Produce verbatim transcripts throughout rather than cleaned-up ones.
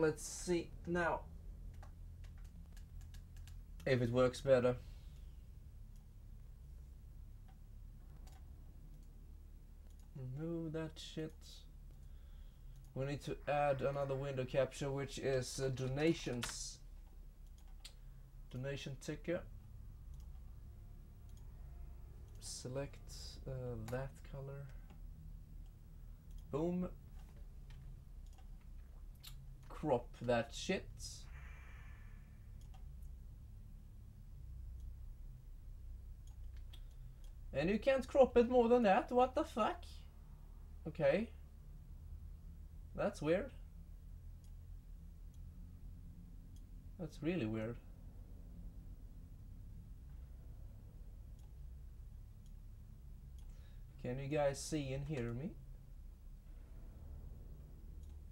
Let's see now if it works better. Remove that shit. We need to add another window capture, which is uh, donations. Donation ticker. Select uh, that color. Boom. Crop that shit. And you can't crop it more than that. What the fuck? Okay. That's weird. That's really weird. Can you guys see and hear me?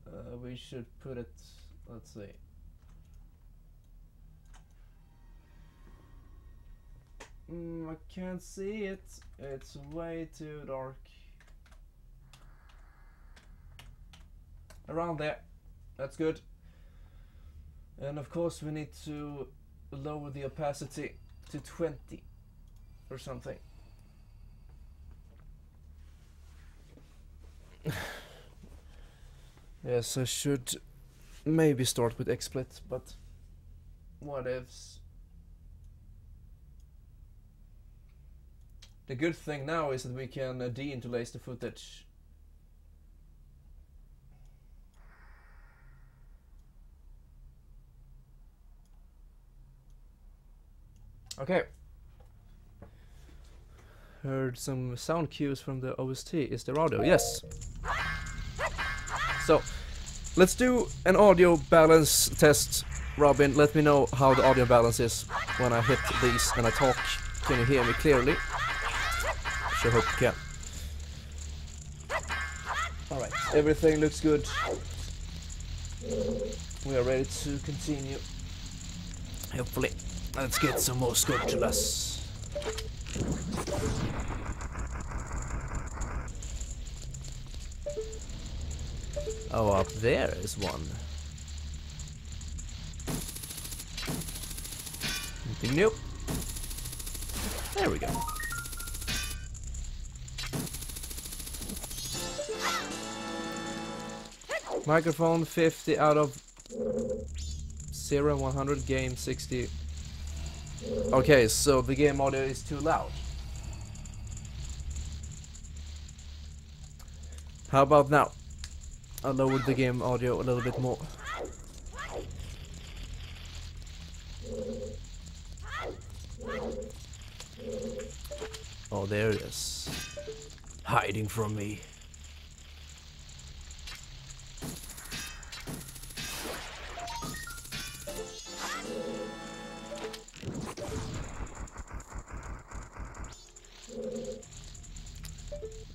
Uh, we should put it, let's see. Mm, I can't see it. It's way too dark. Around there. That's good. And of course we need to lower the opacity to twenty or something. Yes, I should maybe start with XSplit, but what ifs. The good thing now is that we can uh, de-interlace the footage. Okay. Heard some sound cues from the O S T. Is there audio? Yes. So, let's do an audio balance test. Robin, let me know how the audio balance is when I hit these and I talk. Can you hear me clearly? Sure hope you can. Alright, everything looks good. We are ready to continue. Hopefully. Let's get some more sculptulas. Oh, up there is one. Nothing new. There we go. Microphone fifty out of zero, one hundred, game sixty. Okay, so the game audio is too loud. How about now? I lowered the game audio a little bit more. Oh, there it is. Hiding from me.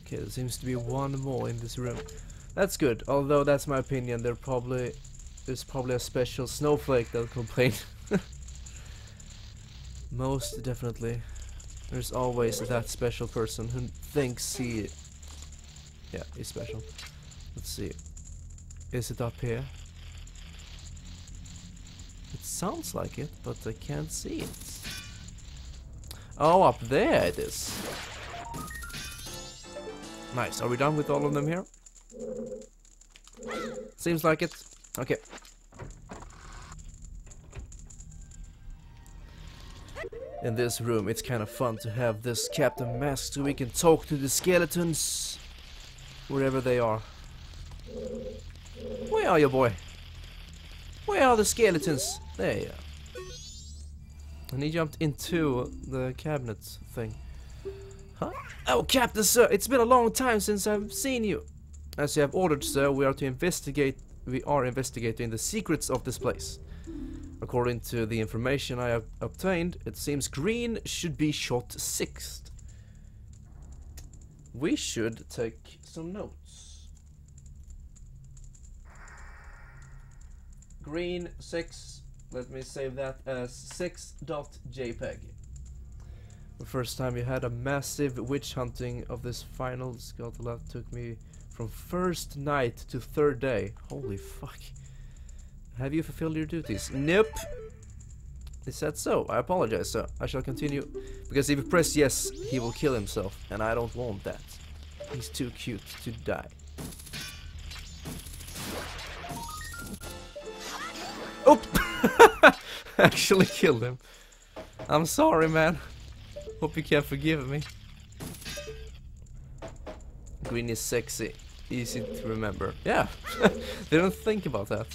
Okay, there seems to be one more in this room. That's good, although that's my opinion. There probably there's probably a special snowflake that'll complain. Most definitely. There's always that special person who thinks he Yeah, he's special. Let's see. Is it up here? It sounds like it, but I can't see it. Oh, up there it is. Nice, are we done with all of them here? Seems like it. Okay. In this room, it's kind of fun to have this Captain Mask so we can talk to the skeletons wherever they are. Where are you, boy? Where are the skeletons? There you are. And he jumped into the cabinet thing. Huh? Oh, Captain, sir, it's been a long time since I've seen you. As you have ordered, sir, we are to investigate. We are investigating the secrets of this place. According to the information I have obtained, it seems Green should be shot sixth. We should take some notes. Green six. Let me save that as six dot J P E G. The first time we had a massive witch hunting of this final Scotland took me. From first night to third day. Holy fuck. Have you fulfilled your duties? Nope. Is that so? I apologize, sir. I shall continue. Because if you press yes, he will kill himself, and I don't want that. He's too cute to die. Oh! Actually killed him. I'm sorry, man. Hope you can forgive me. Green is sexy. Easy to remember. Yeah. They don't think about that.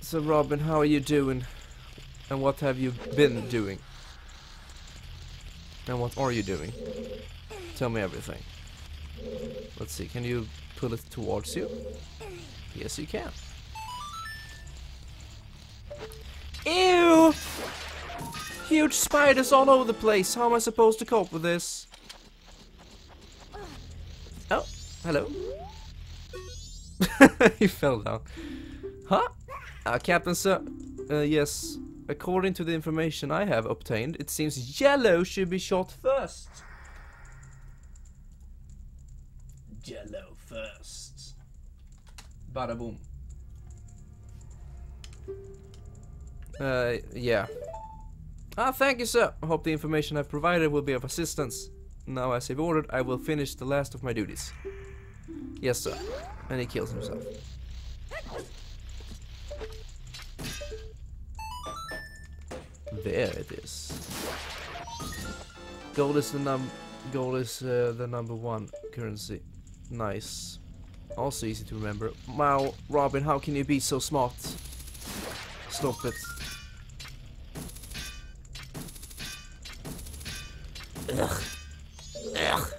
So Robin, how are you doing? And what have you been doing? And what are you doing? Tell me everything. Let's see, can you pull it towards you? Yes, you can. Ew! Huge spiders all over the place. How am I supposed to cope with this? Oh, hello. He fell down. Huh? Uh, Captain Sir, uh, yes. According to the information I have obtained, it seems yellow should be shot first. Yellow first. Bada boom. Uh, yeah. Ah, thank you, sir. I hope the information I've provided will be of assistance. Now, as I've ordered, I will finish the last of my duties. Yes, sir. And he kills himself. There it is. Gold is the num. Gold is uh, the number one currency. Nice. Also easy to remember. Wow, Robin, how can you be so smart? Stop it. Ugh. Ugh.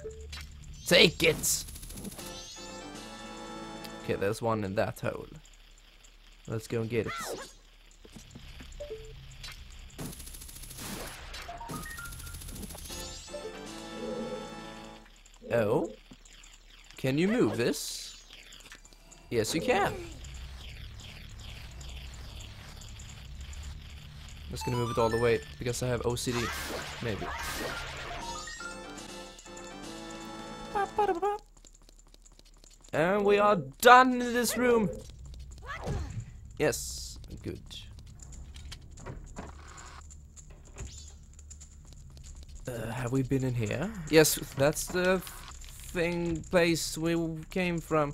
Take it. Okay, there's one in that hole. Let's go and get it. Oh. Can you move this? Yes, you can. I'm just gonna move it all the way because I have O C D. Maybe. And we are done in this room. Yes, good. Uh, have we been in here? Yes, that's the thing place we came from.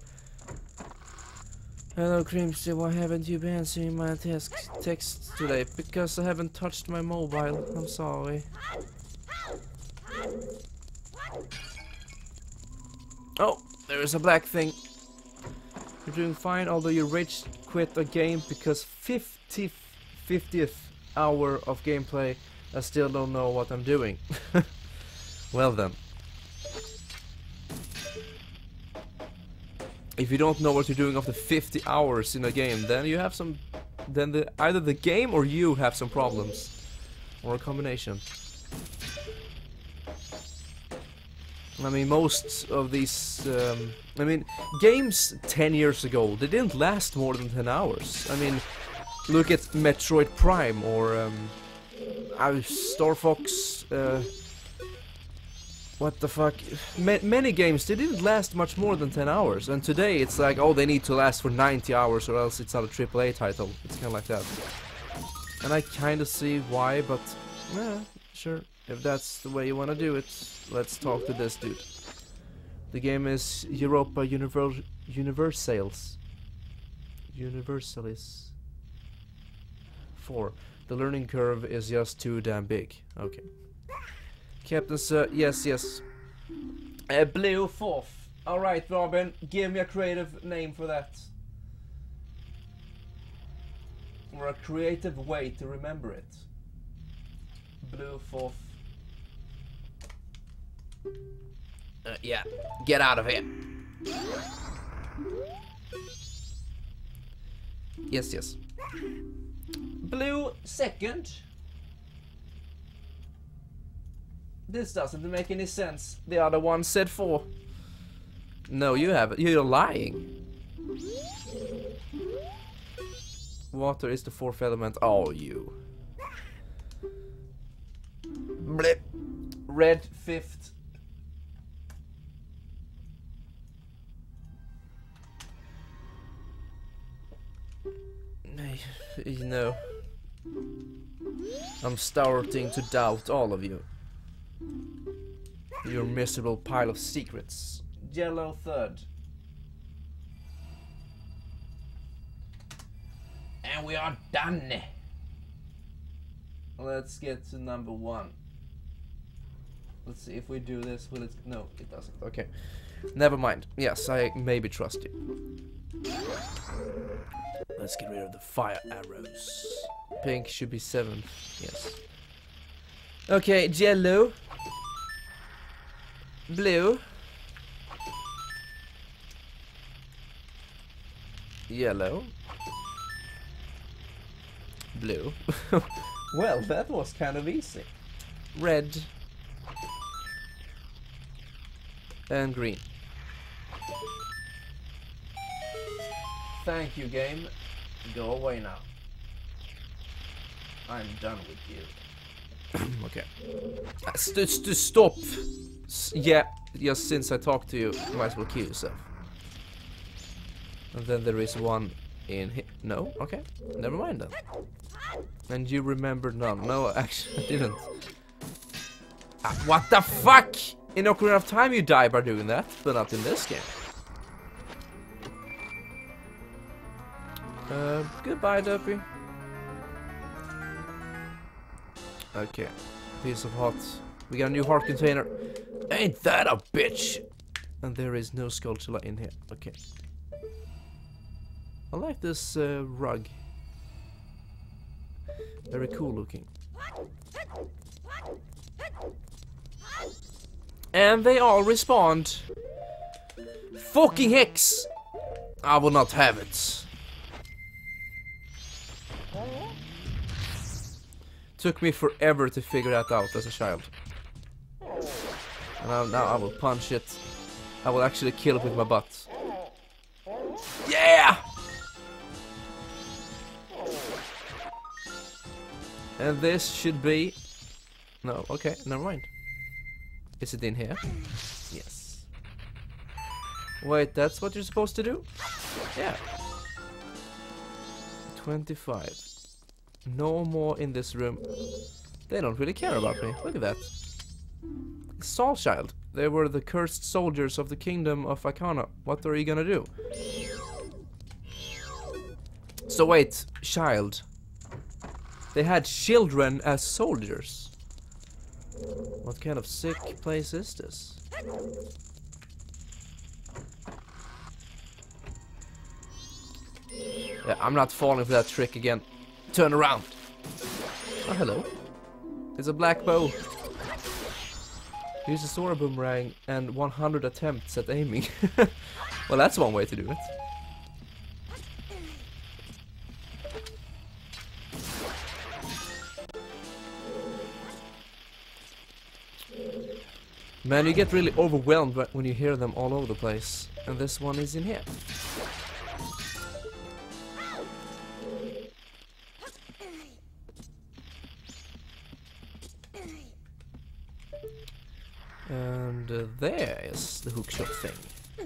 Hello, Crimz. Why haven't you been answering my text texts today? Because I haven't touched my mobile. I'm sorry. Oh, there is a black thing. You're doing fine, although you rage quit a game because fiftieth hour of gameplay. I still don't know what I'm doing. Well then. If you don't know what you're doing after fifty hours in a game, then you have some... Then the, either the game or you have some problems. Or a combination. I mean, most of these... Um, I mean, games ten years ago, they didn't last more than ten hours. I mean, look at Metroid Prime or... Um, Uh, Star Fox, uh, what the fuck, Ma many games, they didn't last much more than ten hours, and today it's like, oh, they need to last for ninety hours or else it's not a triple A title. It's kinda like that, and I kinda see why, but, yeah, sure, if that's the way you wanna do it. Let's talk to this dude. The game is Europa Univer Universalis Universalis four. The learning curve is just too damn big. Okay. Captain Sir, yes, yes. Uh, Blue Fourth. Alright, Robin, give me a creative name for that. Or a creative way to remember it. Blue Fourth. Uh, yeah, get out of here. Yes, yes. Blue second. This doesn't make any sense. The other one said four. No, you haven't. You're lying. Water is the fourth element. Oh, you. Blip. Red fifth. you know, I'm starting to doubt all of you. Your miserable pile of secrets. Yellow third. And we are done. Let's get to number one. Let's see if we do this. Will it? No, it doesn't. Okay. Never mind. Yes, I maybe trust you. Let's get rid of the fire arrows. Pink should be seven. Yes. Okay, yellow. Blue. Yellow. Blue. Well, that was kind of easy. Red. And green. Thank you, game. Go away now. I'm done with you. Okay. St st stop! S yeah, just since I talked to you, you might as well kill yourself. And then there is one in here. No? Okay. Never mind then. And you remember none. No, actually, I didn't. Ah, what the fuck? In Ocarina of Time you die by doing that, but not in this game. Uh, goodbye, Derpy. Okay, piece of heart. We got a new heart container. Ain't that a bitch? And there is no sculpture in here. Okay. I like this uh, rug. Very cool looking. And they all respond. Fucking hex! I will not have it. Took me forever to figure that out as a child. And now, now I will punch it. I will actually kill it with my butt. Yeah! And this should be... No, okay, never mind. Is it in here? Yes. Wait, that's what you're supposed to do? Yeah. twenty-five. No more in this room. They don't really care about me. Look at that. Soul Child. They were the cursed soldiers of the kingdom of Ikana. What are you gonna do? So wait, child. They had children as soldiers. What kind of sick place is this? Yeah, I'm not falling for that trick again. Turn around. Oh, hello. It's a black bow. Use a Zora boomerang and one hundred attempts at aiming. Well, that's one way to do it. Man, you get really overwhelmed when you hear them all over the place. And this one is in here. And uh, there is the hookshot thing.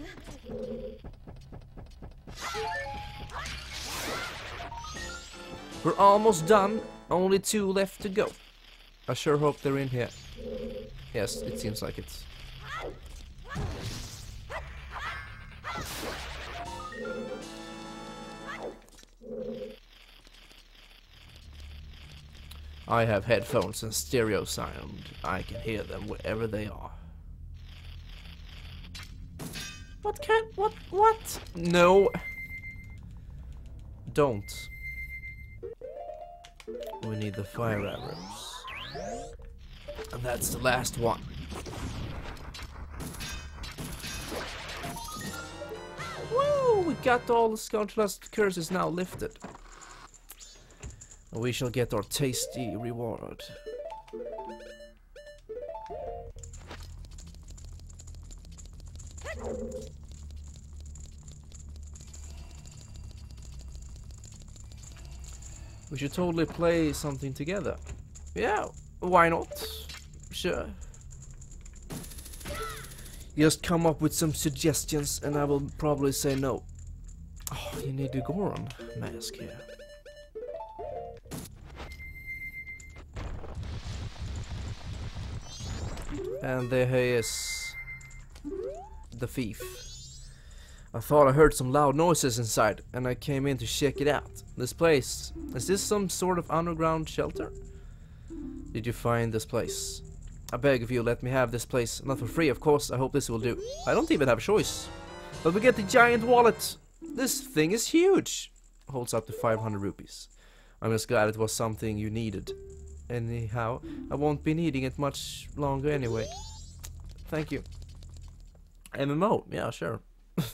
We're almost done. Only two left to go. I sure hope they're in here. Yes, it seems like it. I have headphones and stereo sound. I can hear them wherever they are. What can... what... what? No. Don't. We need the fire arrows. And that's the last one. Woo! We got all the Scoundrel's curses now lifted. We shall get our tasty reward. We should totally play something together. Yeah, why not? Sure. Just come up with some suggestions and I will probably say no. Oh, you need the Goron mask here. And there he is. The thief. I thought I heard some loud noises inside, and I came in to check it out. This place. Is this some sort of underground shelter? Did you find this place? I beg of you, let me have this place. Not for free, of course. I hope this will do. I don't even have a choice. But we get the giant wallet. This thing is huge. Holds up to five hundred rupees. I'm just glad it was something you needed. Anyhow, I won't be needing it much longer anyway. Thank you. M M O, yeah, sure.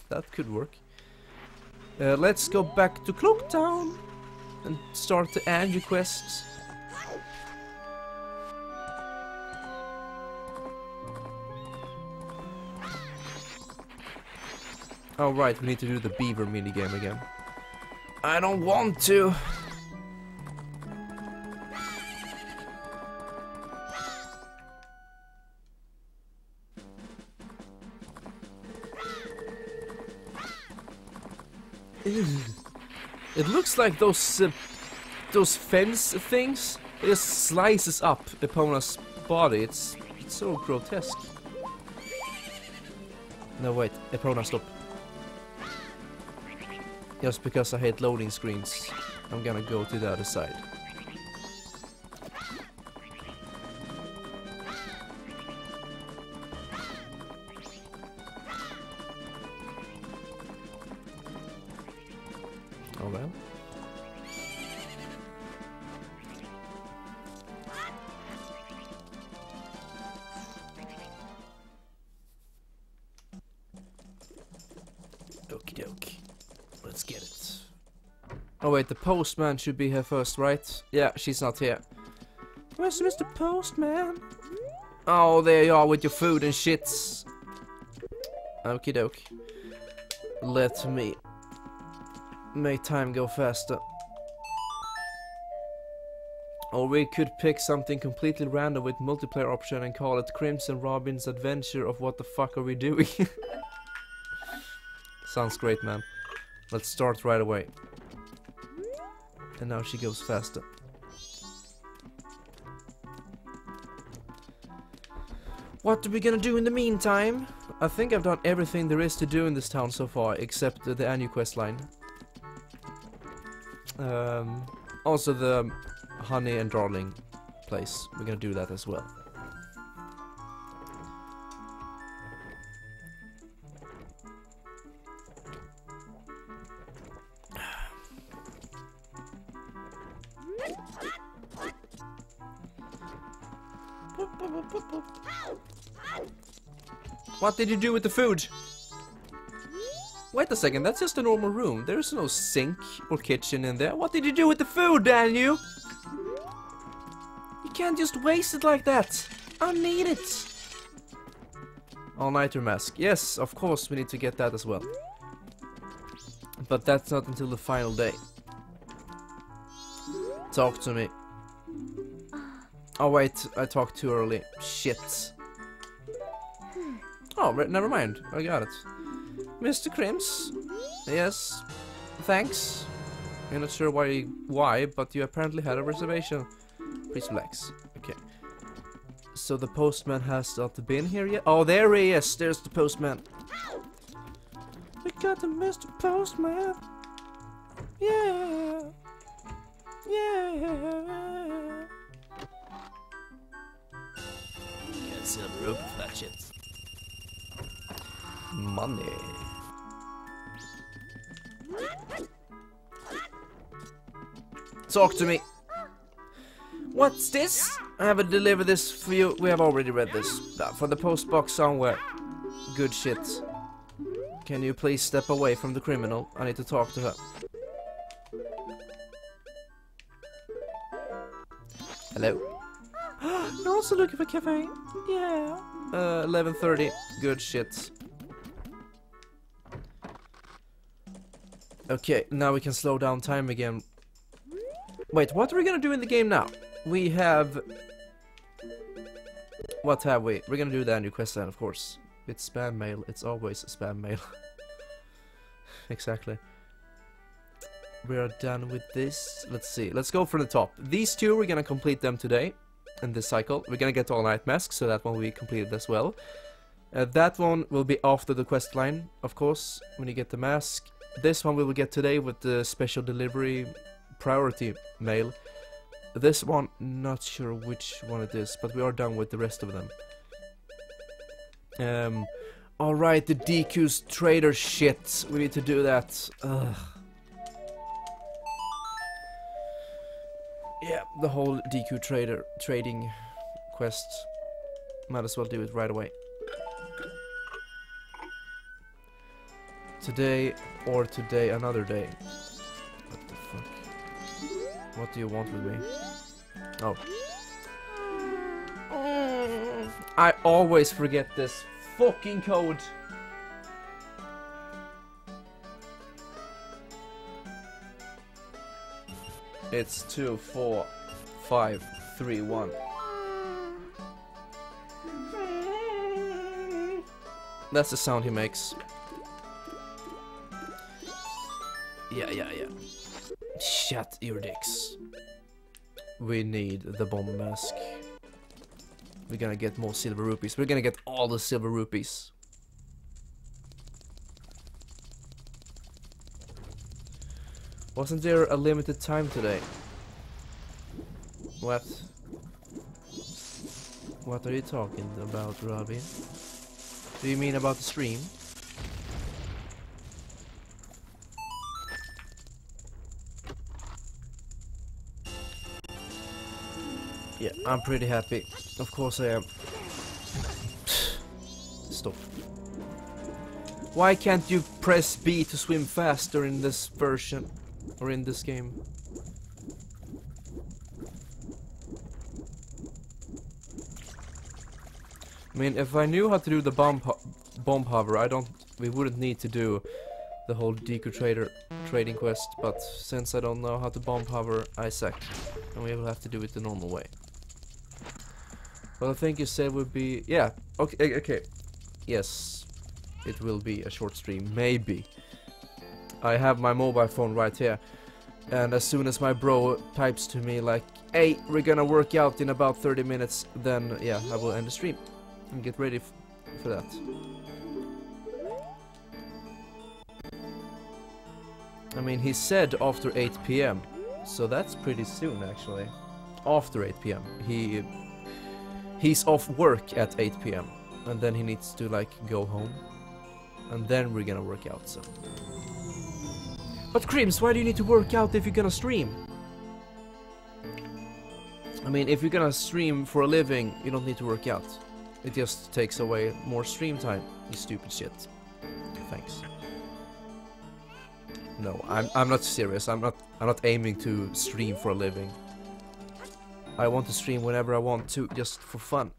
That could work. Uh, let's go back to Cloaktown and start the Andrew quest. Oh right, we need to do the beaver minigame again. I don't want to! It looks like those uh, those fence things, it just slices up Epona's body, it's, it's so grotesque. No wait, Epona stop. Just because I hate loading screens, I'm gonna go to the other side. Oh well. Okie dokie. Let's get it. Oh wait, the postman should be here first, right? Yeah, she's not here. Where's Mister Postman? Oh, there you are with your food and shits. Okie doke. Let me make time go faster. Or we could pick something completely random with multiplayer option and call it Crimz and Robin's Adventure of What the Fuck Are We Doing? Sounds great, man. Let's start right away. And now she goes faster. What are we gonna do in the meantime? I think I've done everything there is to do in this town so far, except the annual quest line. Um, also the honey and darling place. We're gonna do that as well. What did you do with the food? Wait a second, that's just a normal room. There's no sink or kitchen in there. What did you do with the food, Daniel? You can't just waste it like that. I need it. All-nighter mask. Yes, of course we need to get that as well. But that's not until the final day. Talk to me. Oh wait, I talked too early. Shit. Oh, never mind. I got it. Mister Crimz? Yes. Thanks. I'm not sure why, why, but you apparently had a reservation. Please relax. Okay. So the postman has not been here yet? Oh, there he is! There's the postman. We got the Mister Postman. Yeah. Yeah. Can't see the rope for that shit. Money. Talk to me. What's this? I haven't delivered this for you. We have already read this. Uh, from the postbox somewhere. Good shit. Can you please step away from the criminal? I need to talk to her. Hello. You're also looking for a cafe. Yeah. Uh, eleven thirty. Good shit. Okay, now we can slow down time again. Wait, what are we gonna do in the game now? We have... What have we? We're gonna do the new quest line, of course. It's spam mail. It's always spam mail. Exactly. We are done with this. Let's see. Let's go from the top. These two, we're gonna complete them today. in this cycle. We're gonna get to All Night Mask, so that one will be completed as well. Uh, that one will be after the quest line, of course, when you get the mask. This one we will get today with the special delivery priority mail. This one, not sure which one it is, but we are done with the rest of them. Um, Alright, the Deku's trader shit. We need to do that. Ugh. Yeah, the whole Deku trader trading quest. Might as well do it right away. Today or today, another day. What the fuck? What do you want with me? Oh. I always forget this fucking code. It's two, four, five, three, one. That's the sound he makes. Yeah, yeah, yeah. Shut your dicks. We need the bomb mask. We're gonna get more silver rupees. We're gonna get all the silver rupees. Wasn't there a limited time today? What? What are you talking about, Robin? Do you mean about the stream? Yeah, I'm pretty happy. Of course I am. Stop. Why can't you press B to swim faster in this version? Or in this game? I mean, if I knew how to do the bomb ho bomb hover, I don't... we wouldn't need to do the whole Deku Trader trading quest, but since I don't know how to bomb hover, I suck. And we will have to do it the normal way. Well, I think you said would be... yeah, okay, okay. Yes, it will be a short stream, maybe. I have my mobile phone right here, and as soon as my bro types to me like, hey, we're gonna work out in about thirty minutes, then yeah, I will end the stream and get ready f for that. I mean, he said after eight p m, so that's pretty soon actually. After eight p m he he's off work at eight p m and then he needs to like go home, and then we're gonna work out. So but Crimz, why do you need to work out if you're gonna stream? I mean, if you're gonna stream for a living, you don't need to work out. It just takes away more stream time, you stupid shit. Thanks. No, I'm I'm not serious. I'm not I'm not aiming to stream for a living. I want to stream whenever I want to, just for fun.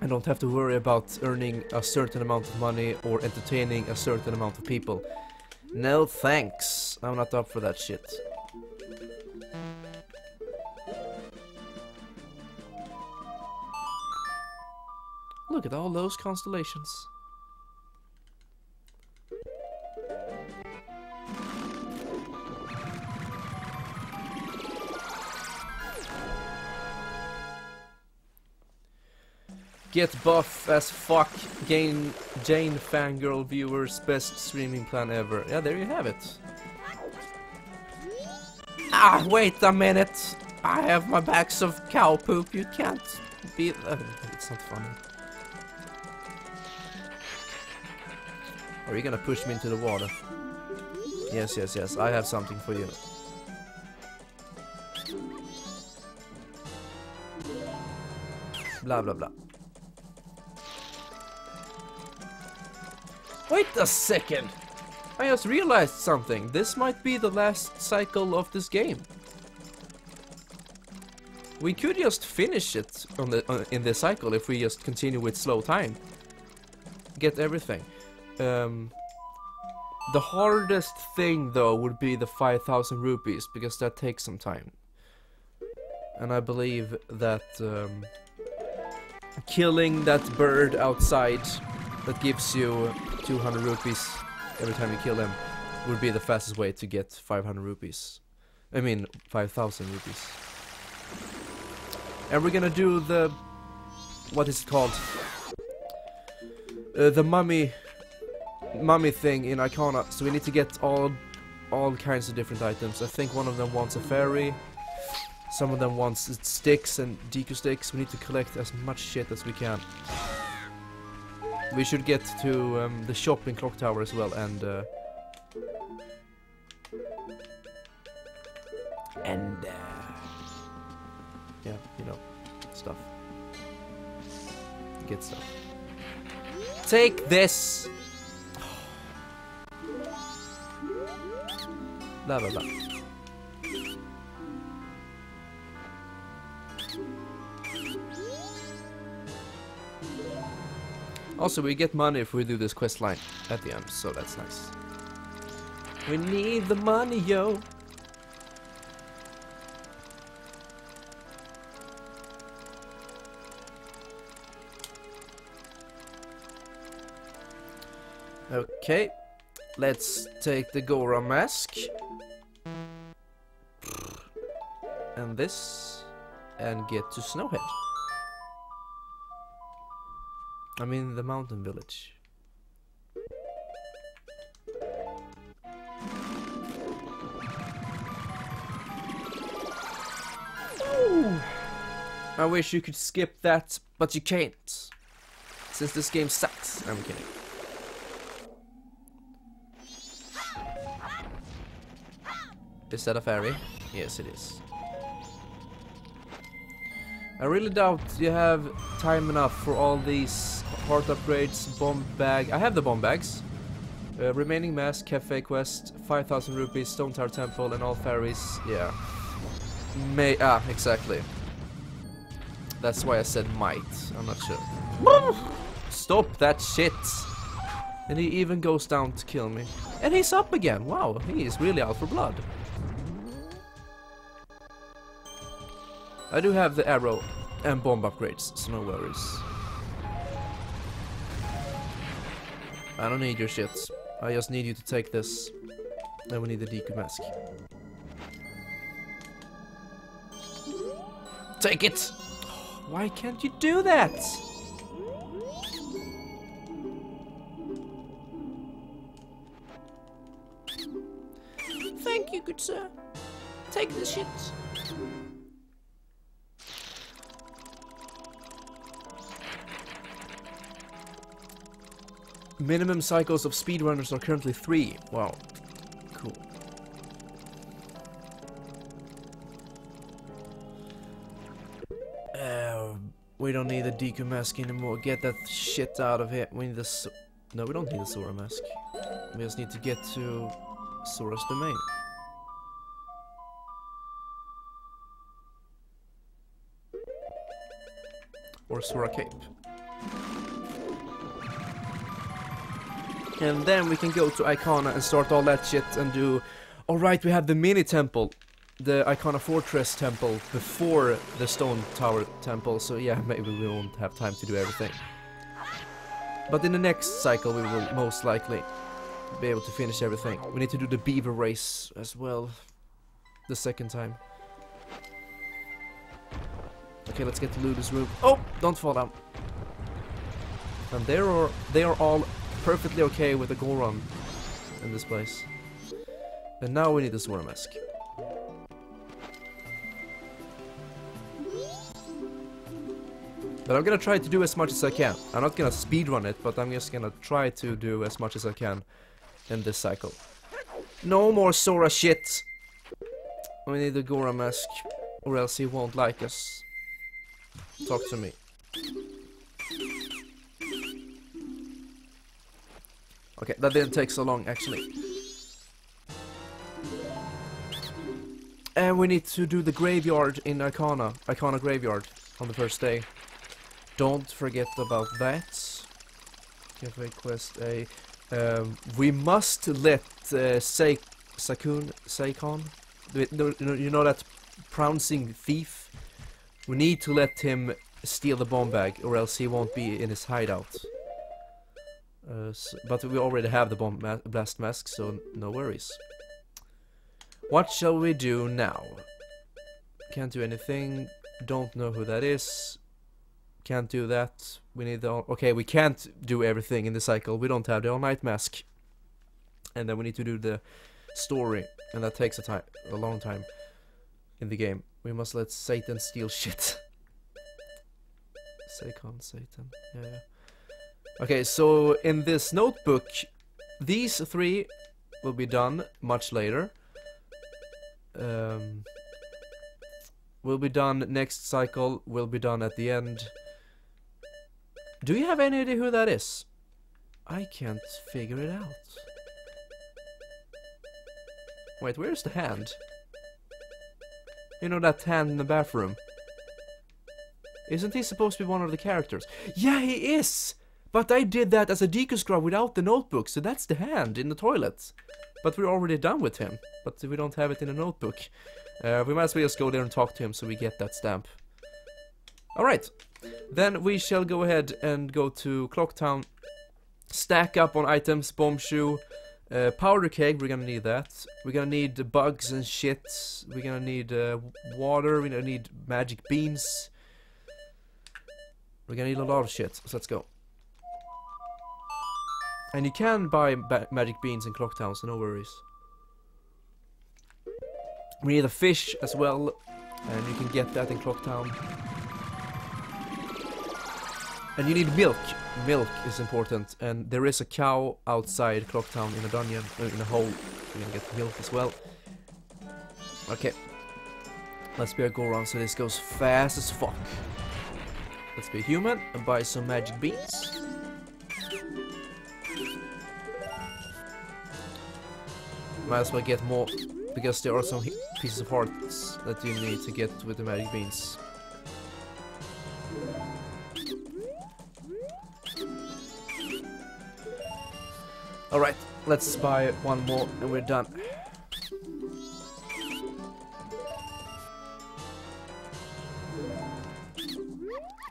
I don't have to worry about earning a certain amount of money or entertaining a certain amount of people. No thanks, I'm not up for that shit. Look at all those constellations. Get buff as fuck, gain Jane fangirl viewers, best streaming plan ever. Yeah, there you have it. Ah, wait a minute. I have my bags of cow poop. You can't be... Uh, it's not funny. Are you gonna push me into the water? Yes, yes, yes. I have something for you. Blah, blah, blah. Wait a second! I just realized something. This might be the last cycle of this game. We could just finish it on the uh, in this cycle if we just continue with slow time. Get everything. Um, the hardest thing though would be the five thousand rupees, because that takes some time. And I believe that um, killing that bird outside that gives you two hundred rupees every time you kill them would be the fastest way to get five hundred rupees. I mean, five thousand rupees. And we're gonna do the... what is it called? Uh, the mummy... mummy thing in Ikana. So we need to get all... all kinds of different items. I think one of them wants a fairy. Some of them wants sticks and Deku sticks. We need to collect as much shit as we can. We should get to um, the shop in Clock Tower as well, and uh, and uh, yeah, you know, stuff. Get stuff. Take this. La la la. Also, we get money if we do this quest line at the end, so that's nice. We need the money, yo! Okay, let's take the Goro mask. And this, and get to Snowhead. I mean, the mountain village. Ooh. I wish you could skip that, but you can't. Since this game sucks. I'm kidding. Is that a fairy? Yes, it is. I really doubt you have time enough for all these heart upgrades, bomb bag. I have the bomb bags. Uh, remaining mask, cafe quest, five thousand rupees, stone tower temple, and all fairies. Yeah. May. Ah, exactly. That's why I said might. I'm not sure. Stop that shit! And he even goes down to kill me. And he's up again. Wow, he is really out for blood. I do have the arrow and bomb upgrades, so no worries. I don't need your shit. I just need you to take this. Then we need the Deku mask. Take it! Why can't you do that? Thank you, good sir. Take this shit. Minimum cycles of speedrunners are currently three. Wow. Cool. Uh, we don't need the Deku mask anymore. Get that shit out of here. We need the... So no, we don't need the Zora mask. We just need to get to Zora's domain. Or Zora cape. And then we can go to Ikana and start all that shit and do... Alright, we have the mini-temple. The Ikana Fortress temple before the Stone Tower temple. So yeah, maybe we won't have time to do everything. But in the next cycle we will most likely be able to finish everything. We need to do the beaver race as well. The second time. Okay, let's get to Luda's room. Oh! Don't fall down. And they are, they are all... perfectly okay with the Goron in this place. And now we need the Zora mask. But I'm gonna try to do as much as I can. I'm not gonna speedrun it, but I'm just gonna try to do as much as I can in this cycle. No more Zora shit! We need the Goron mask, or else he won't like us. Talk to me. Okay, that didn't take so long, actually. And we need to do the graveyard in Ikana. Ikana graveyard on the first day. Don't forget about that. Cafe quest A. Um, we must let uh, Sa Sakon... Sakon? You know that pouncing thief? We need to let him steal the bomb bag, or else he won't be in his hideout. Uh, so, but we already have the bomb ma blast mask, so no worries. What shall we do now? Can't do anything. Don't know who that is. Can't do that. We need the... Okay, we can't do everything in the cycle. We don't have the all-night mask. And then we need to do the story. And that takes a time, a long time in the game. We must let Satan steal shit. Sakon, Satan. Yeah, yeah. Okay, so in this notebook, these three will be done much later. Um, will be done next cycle, will be done at the end. Do you have any idea who that is? I can't figure it out. Wait, where's the hand? You know that hand in the bathroom? Isn't he supposed to be one of the characters? Yeah, he is! But I did that as a Deku scrub without the notebook, so that's the hand in the toilet. But we're already done with him. But we don't have it in the notebook. Uh, we might as well just go there and talk to him so we get that stamp. Alright. Then we shall go ahead and go to Clock Town. Stack up on items, bomb shoe, uh, powder keg, we're gonna need that. We're gonna need bugs and shit. We're gonna need uh, water, we're gonna need magic beans. We're gonna need a lot of shit, so let's go. And you can buy ba magic beans in Clock Town, so no worries. We need a fish as well, and you can get that in Clock Town. And you need milk. Milk is important, and there is a cow outside Clock Town in a dungeon, uh, in a hole. You can get milk as well. Okay, let's be a Goron, so this goes fast as fuck. Let's be human and buy some magic beans. Might as well get more, because there are some pieces of hearts that you need to get with the magic beans. Alright, let's buy one more and we're done.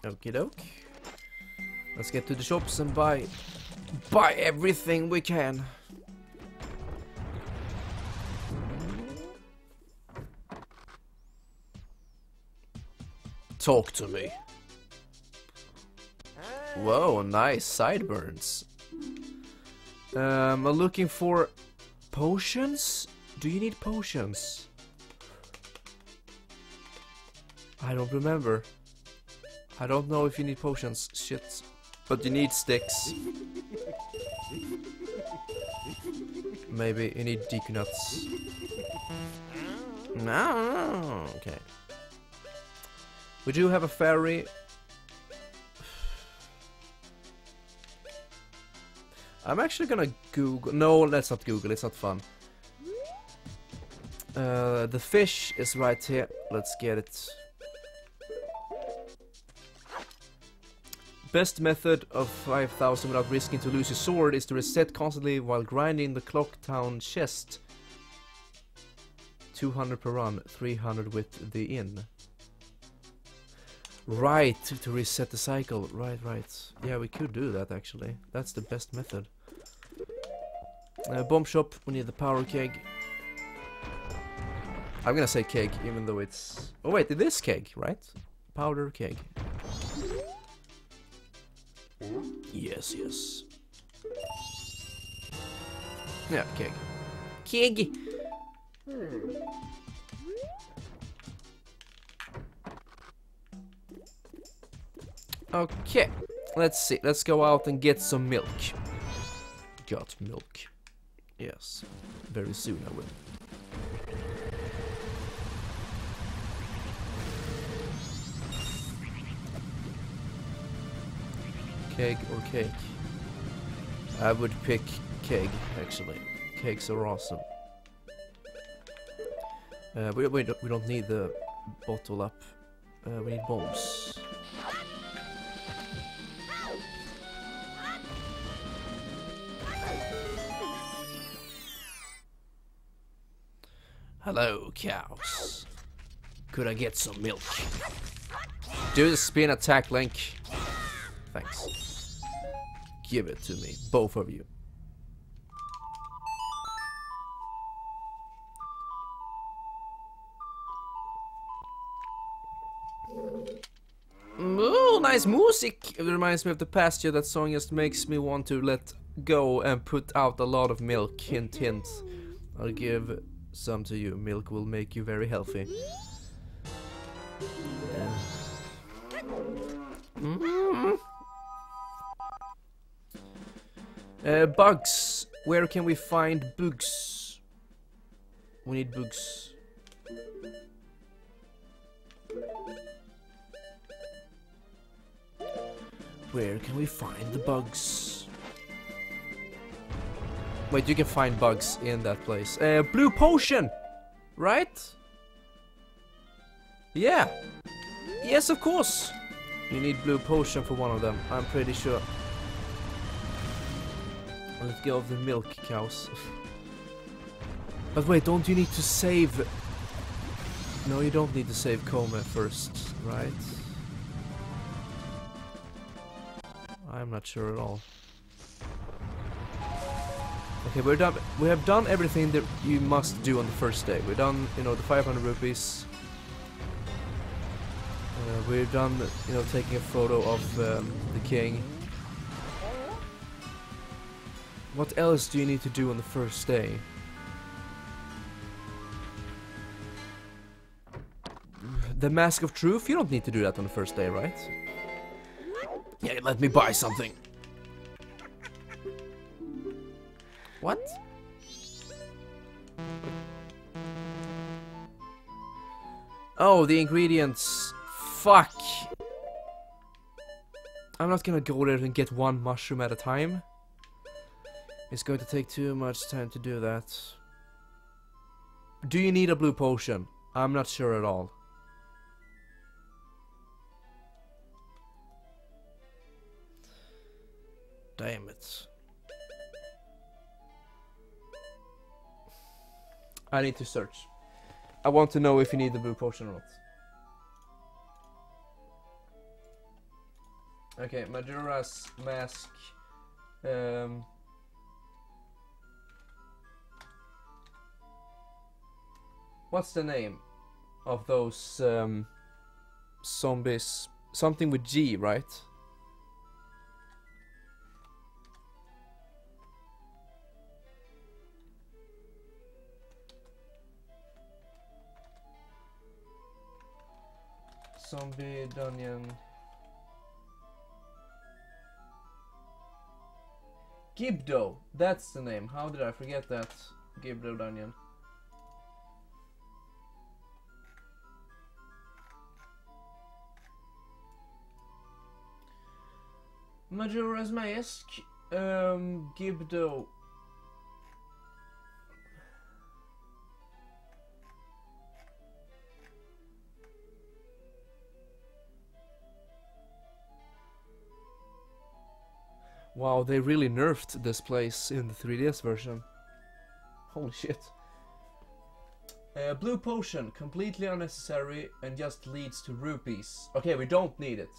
Okie doke. Let's get to the shops and buy, buy everything we can. Talk to me. Whoa, nice sideburns. Um, I'm looking for potions? Do you need potions? I don't remember. I don't know if you need potions. Shit. But you need sticks. Maybe you need Deku nuts. No. Okay. We do have a fairy. I'm actually gonna Google. No, let's not Google. It's not fun. Uh, the fish is right here. Let's get it. Best method of five thousand without risking to lose your sword is to reset constantly while grinding the Clock Town chest. two hundred per run, three hundred with the inn. Right, to reset the cycle. Right, right. Yeah, we could do that actually. That's the best method. Uh, bomb shop, we need the power keg. I'm gonna say keg, even though it's... Oh wait, it is keg, right? Powder keg. Yes, yes. Yeah, keg. Keg! Okay, let's see. Let's go out and get some milk. Got milk. Yes, very soon I will. Keg or cake? I would pick keg, actually. Cakes are awesome. Uh, we, we, don't, we don't need the bottle up. Uh, we need bombs. Hello, cows. Could I get some milk? Do the spin attack, Link. Thanks. Give it to me, both of you. nice music. It reminds me of the past year. That song just makes me want to let go and put out a lot of milk. Hint, hint. I'll give some to you. Milk will make you very healthy. Yeah. Mm-hmm. Uh, bugs. Where can we find bugs? We need bugs. Where can we find the bugs? Wait, you can find bugs in that place. Uh, blue potion! Right? Yeah! Yes, of course! You need blue potion for one of them, I'm pretty sure. Let's get off the milk cows. But wait, don't you need to save... No, you don't need to save Koma first, right? I'm not sure at all. Okay, we're done. We have done everything that you must do on the first day. We've done, you know, the five hundred rupees. Uh, we've done, you know, taking a photo of um, the king. What else do you need to do on the first day? The Mask of Truth? You don't need to do that on the first day, right? Yeah, let me buy something. What? Oh, the ingredients. Fuck. I'm not gonna go there and get one mushroom at a time. It's going to take too much time to do that. Do you need a blue potion? I'm not sure at all. Damn it. I need to search. I want to know if you need the blue potion or not. Okay, Majora's Mask. Um, what's the name of those um, zombies? Something with G, right? Zombie Dungeon. Gibdo, that's the name. How did I forget that? Gibdo Dungeon. Majora's Mask. Um, Gibdo. Wow, they really nerfed this place in the three D S version. Holy shit. Uh, blue potion, completely unnecessary and just leads to rupees. Okay, we don't need it.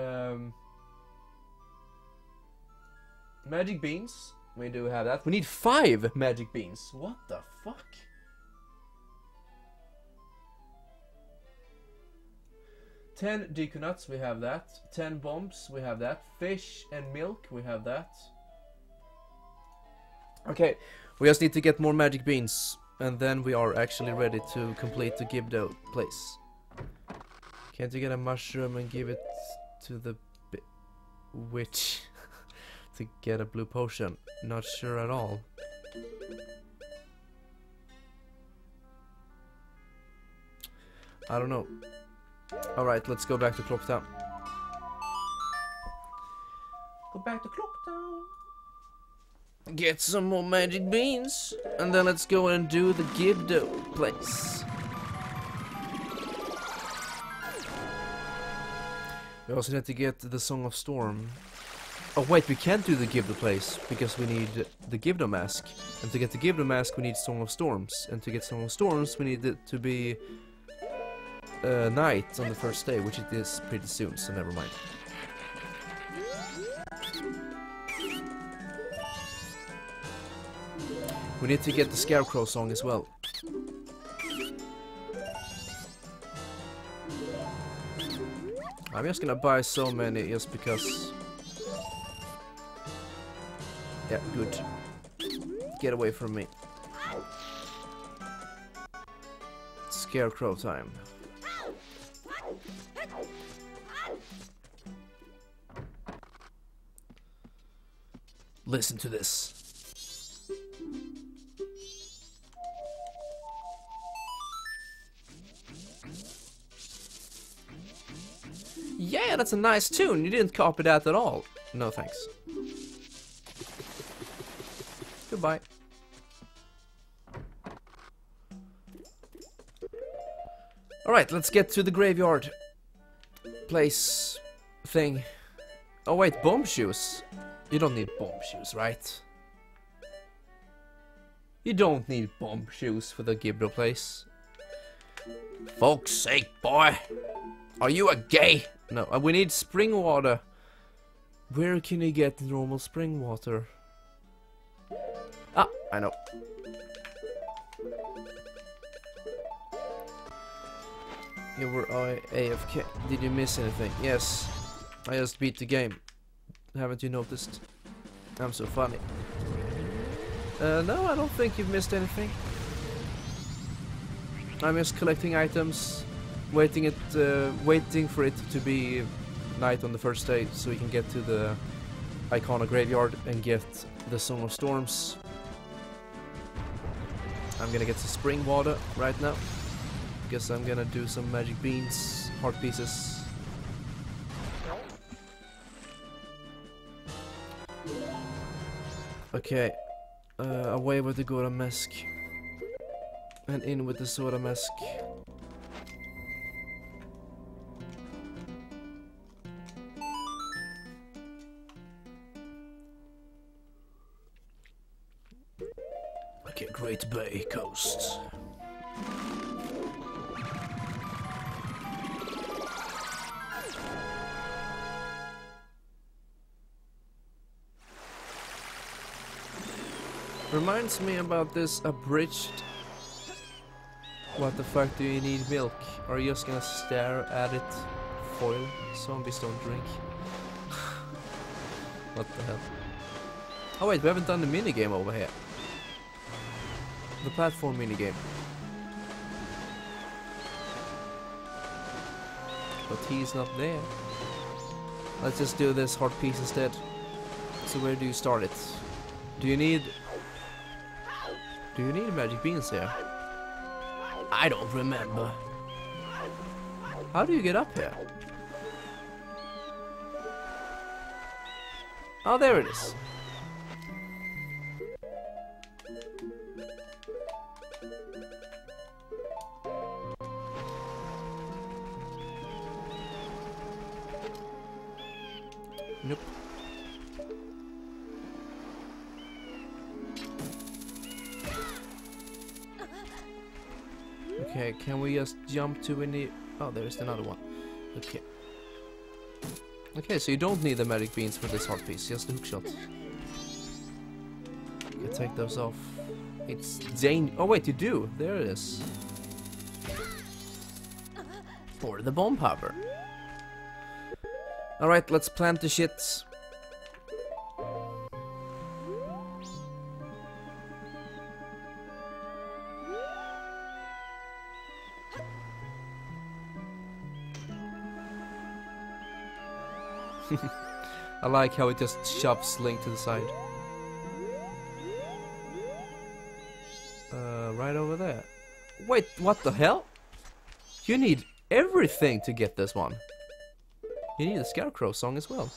Um, magic beans, we do have that. We need five magic beans. What the fuck? ten Deku nuts, we have that. ten bombs, we have that. Fish and milk, we have that. Okay, we just need to get more magic beans, and then we are actually ready to complete the Gibdo place. Can't you get a mushroom and give it to the bi witch to get a blue potion? Not sure at all. I don't know. Alright, let's go back to Clock Town. Go back to Clock Town. Get some more magic beans, and then let's go and do the Gibdo place. We also need to get the Song of Storm. Oh wait, we can't do the Gibdo place, because we need the Gibdo Mask. And to get the Gibdo Mask, we need Song of Storms. And to get Song of Storms, we need it to be... Uh, night on the first day, which it is pretty soon, so never mind. We need to get the Scarecrow song as well. I'm just gonna buy so many just because. Yeah, good. Get away from me. Scarecrow time. Listen to this. Yeah, that's a nice tune. You didn't copy that at all. No thanks. Goodbye. Alright, let's get to the graveyard place thing. Oh wait, bomb shoes. You don't need bomb shoes, right? You don't need bomb shoes for the Gibdo place. Folk's sake, boy! Are you a gay? No, we need spring water. Where can you get normal spring water? Ah, I know. You were A F K. Did you miss anything? Yes. I just beat the game. Haven't you noticed? I'm so funny. Uh, no, I don't think you've missed anything. I'm just collecting items. Waiting it, uh, waiting for it to be night on the first day, so we can get to the Ikana graveyard and get the Song of Storms. I'm gonna get some spring water right now. Guess I'm gonna do some magic beans, heart pieces. Okay, uh, away with the Goron mask and in with the Zora mask. Great Bay Coast. Reminds me about this abridged. What the fuck do you need milk? Are you just gonna stare at it? Foil. Zombies don't drink. What the hell? Oh wait, we haven't done the minigame over here. The platform minigame. But he's not there. Let's just do this heart piece instead. So where do you start it? Do you need... Do you need magic beans here? I don't remember. How do you get up here? Oh, there it is. Nope. Okay, can we just jump to any... Oh, there's another one. Okay. Okay, so you don't need the magic beans for this heart piece, just the hookshot. You can take those off. It's dang... Oh wait, you do! There it is. For the bomb popper. Alright, let's plant the shits. I like how it just shoves Link to the side. Uh, right over there. Wait, what the hell? You need everything to get this one. You need a Scarecrow song as well.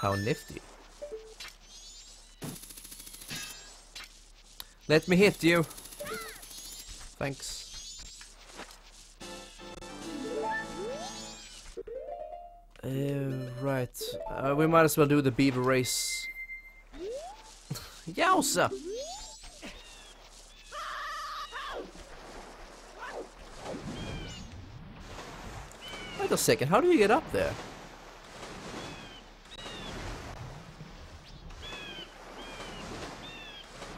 How nifty. Let me hit you. Thanks. Uh, right. Uh, we might as well do the beaver race. Yowza! Wait a second, how do you get up there?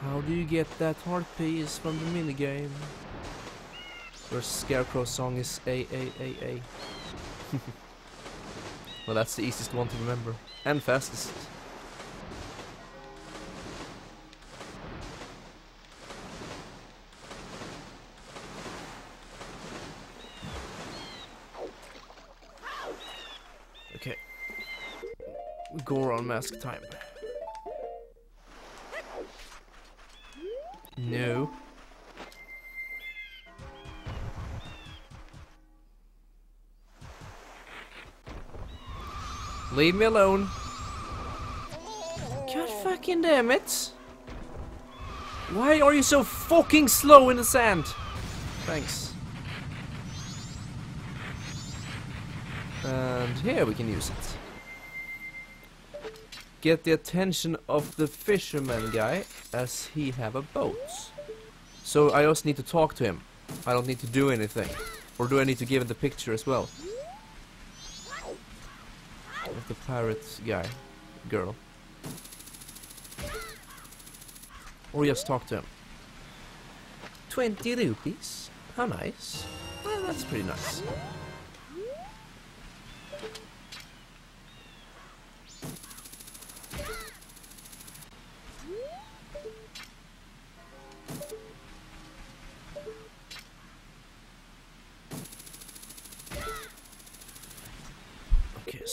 How do you get that heart piece from the minigame? Your Scarecrow song is A A A A. Well, that's the easiest one to remember. And fastest. Okay. Goron mask time. No. Leave me alone. God fucking damn it. Why are you so fucking slow in the sand? Thanks. And here we can use it. Get the attention of the fisherman guy, as he have a boat. So I just need to talk to him. I don't need to do anything. Or do I need to give him the picture as well? Of the pirate guy, girl. Or just talk to him. Twenty rupees. How nice. Well, that's pretty nice.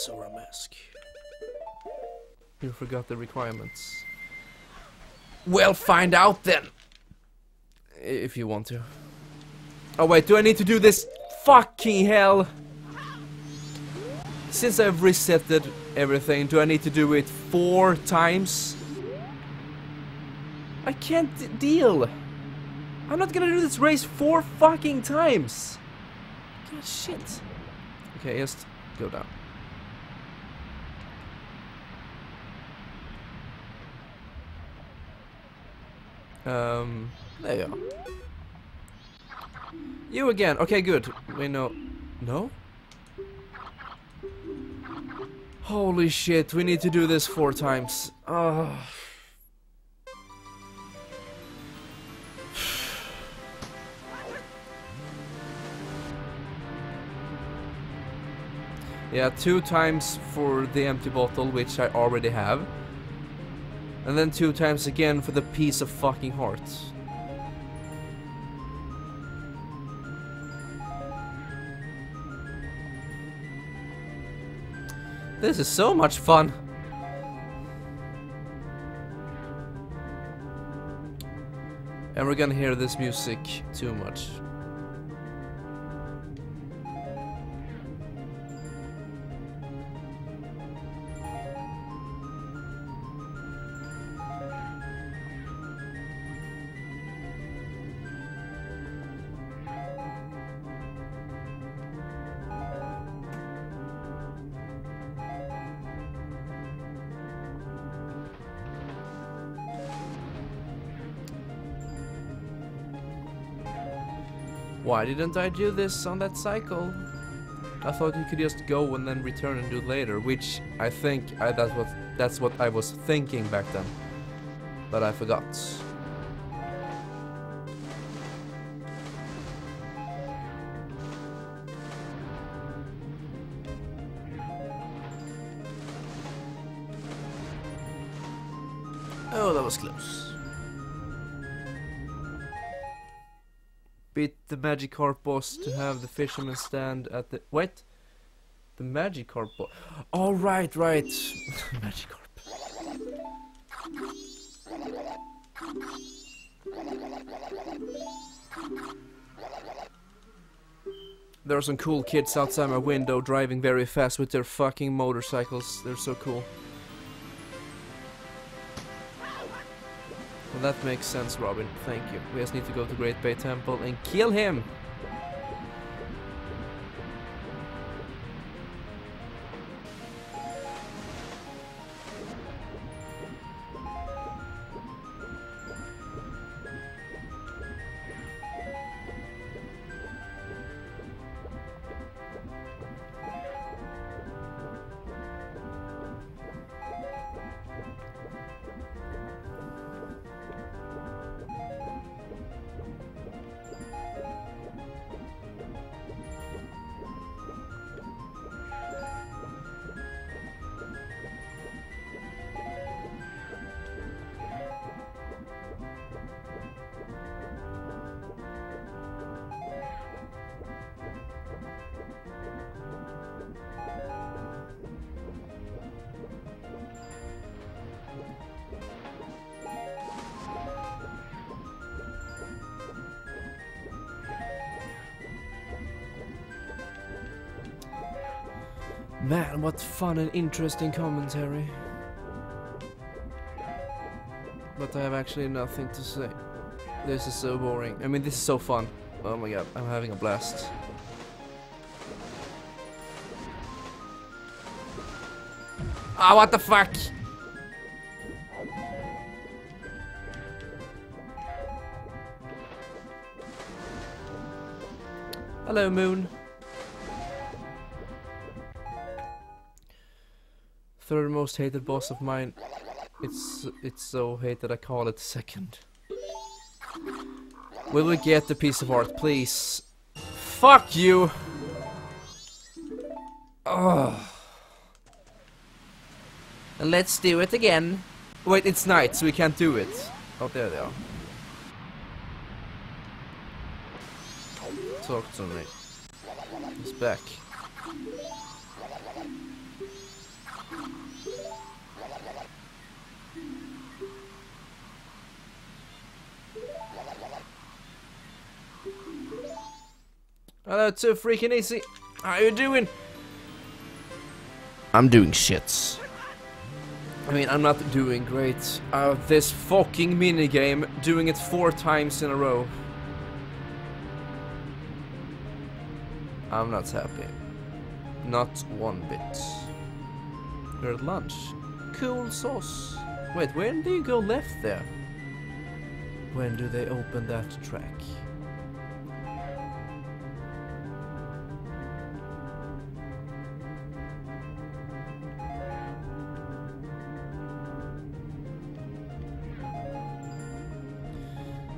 Zora mask. You forgot the requirements. Well, find out then! If you want to. Oh wait, do I need to do this? Fucking hell! Since I've resetted everything, do I need to do it four times? I can't deal! I'm not gonna do this race four fucking times! God shit. Okay, just go down. Um, there you are. You again. Okay, good. We know. No? Holy shit, we need to do this four times. Oh. Yeah, two times for the empty bottle, which I already have. And then two times again for the piece of fucking hearts. This is so much fun. And we're gonna hear this music too much. Why didn't I do this on that cycle? I thought you could just go and then return and do it later, which I think I, that's, what, that's what I was thinking back then. But I forgot. Oh, that was close. Beat the Magikarp boss to have the fisherman stand at the... Wait! The Magikarp boss... Oh, right, right! Magikarp. There are some cool kids outside my window driving very fast with their fucking motorcycles. They're so cool. Well, that makes sense, Robin. Thank you. We just need to go to Great Bay Temple and kill him! Man, what fun and interesting commentary. But I have actually nothing to say. This is so boring. I mean, this is so fun. Oh my god, I'm having a blast. Ah, what the fuck? Hello, Moon. Third most hated boss of mine. It's it's so hated I call it second. Will we get the piece of art, please? Fuck you! Ugh. And let's do it again. Wait, it's night, so we can't do it. Oh, there they are. Talk to me. He's back. Hello, too freaking easy. How are you doing? I'm doing shits. I mean, I'm not doing great. Uh, this fucking minigame, doing it four times in a row. I'm not happy. Not one bit. You're at lunch. Cool sauce. Wait, when do you go left there? When do they open that track?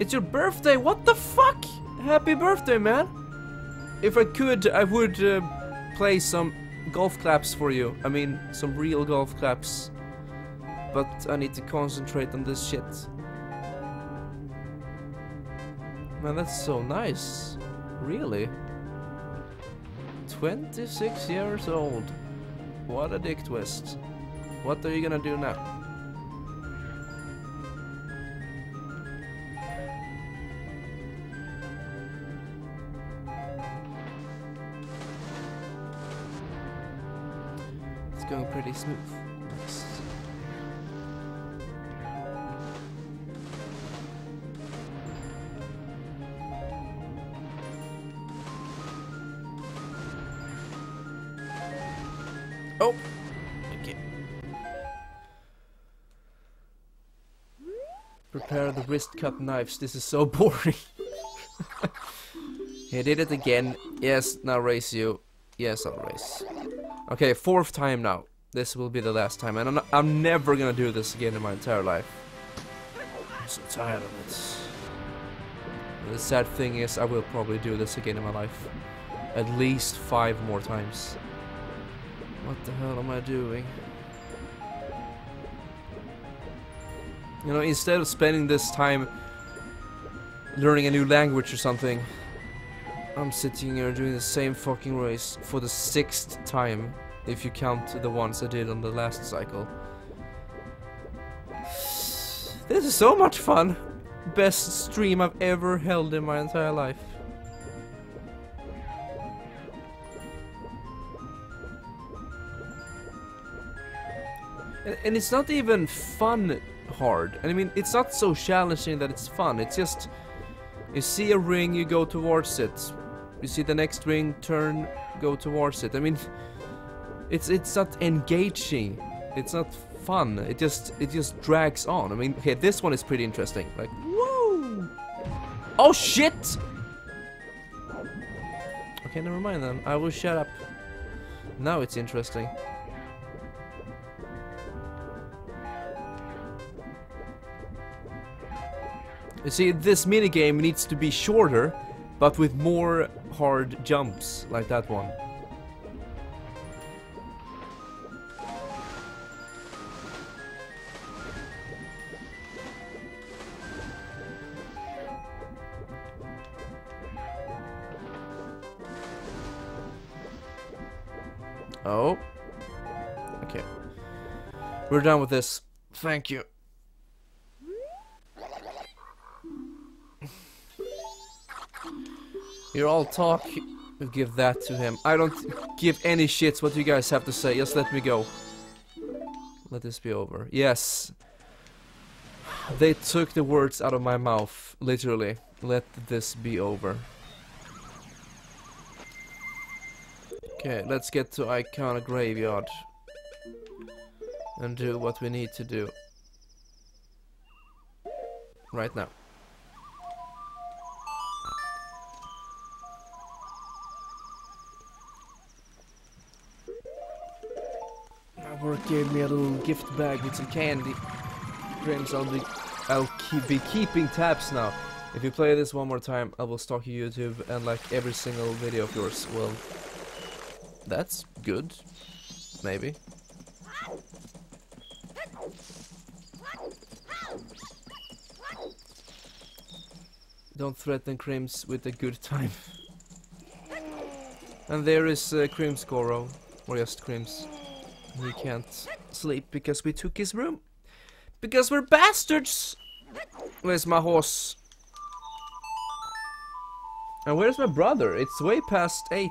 It's your birthday, what the fuck? Happy birthday, man. If I could, I would uh, play some golf claps for you. I mean, some real golf claps. But I need to concentrate on this shit. Man, that's so nice. Really? twenty-six years old. What a dick twist. What are you gonna do now? Going pretty smooth. Nice. Oh, okay. Prepare the wrist cut knives. This is so boring. He did it again. Yes, now race you. Yes, I'll race. Okay, fourth time now. This will be the last time, and I'm, not, I'm never gonna do this again in my entire life. I'm so tired of it. The sad thing is, I will probably do this again in my life. At least five more times. What the hell am I doing? You know, instead of spending this time learning a new language or something, I'm sitting here doing the same fucking race for the sixth time, if you count the ones I did on the last cycle. This is so much fun! Best stream I've ever held in my entire life. And, and it's not even fun hard. I mean, it's not so challenging that it's fun, it's just... You see a ring, you go towards it. You see the next ring, turn, go towards it. I mean, it's it's not engaging. It's not fun. It just it just drags on. I mean, okay, this one is pretty interesting. Like, whoa! Oh shit! Okay, never mind then. I will shut up. Now it's interesting. You see, this minigame needs to be shorter, but with more hard jumps, like that one. Oh. Okay. We're done with this. Thank you. You're all talk We'll give that to him. I don't give any shits what you guys have to say. Just let me go. Let this be over. Yes. They took the words out of my mouth. Literally. Let this be over. Okay, let's get to Ikana Graveyard. And do what we need to do. Right now. Work gave me a little gift bag with some candy. Crimz, I'll be, I'll keep, be keeping tabs now. If you play this one more time, I will stalk your YouTube and like every single video of yours. Well, that's good. Maybe. Don't threaten Crimz with a good time. And there is uh, Crimz Goro, or just Crimz. He can't sleep because we took his room. Because we're bastards! Where's my horse? And where's my brother? It's way past eight.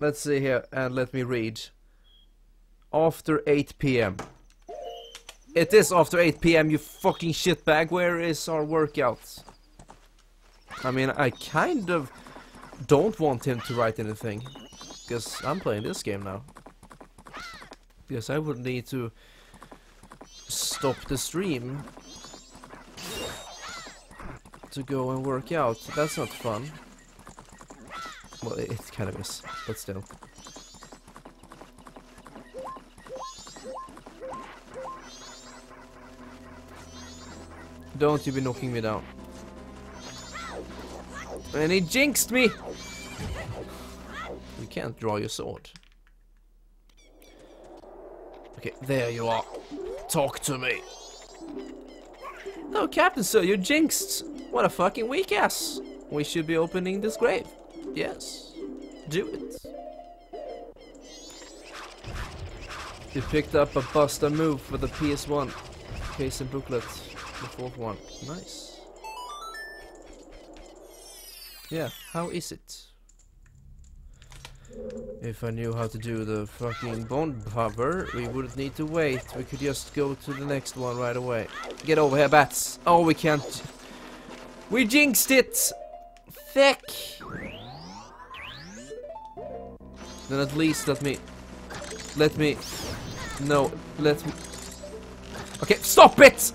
Let's see here and let me read. After eight p m It is after eight p m, you fucking shitbag. Where is our workout? I mean, I kind of... don't want him to write anything, because I'm playing this game now. Because I would need to stop the stream to go and work out. That's not fun. Well, it, it kind of is, but still. Don't you be knocking me down. And he jinxed me! You can't draw your sword. Okay, there you are. Talk to me. No, Captain Sir, you jinxed! What a fucking weak ass! We should be opening this grave. Yes. Do it. You picked up a Buster Move for the P S one. Case and booklet. The fourth one. Nice. Yeah, how is it? If I knew how to do the fucking bone hover, we wouldn't need to wait. We could just go to the next one right away. Get over here, bats! Oh, we can't... we jinxed it! Fuck! Then at least let me... Let me... No, let me... Okay, stop it!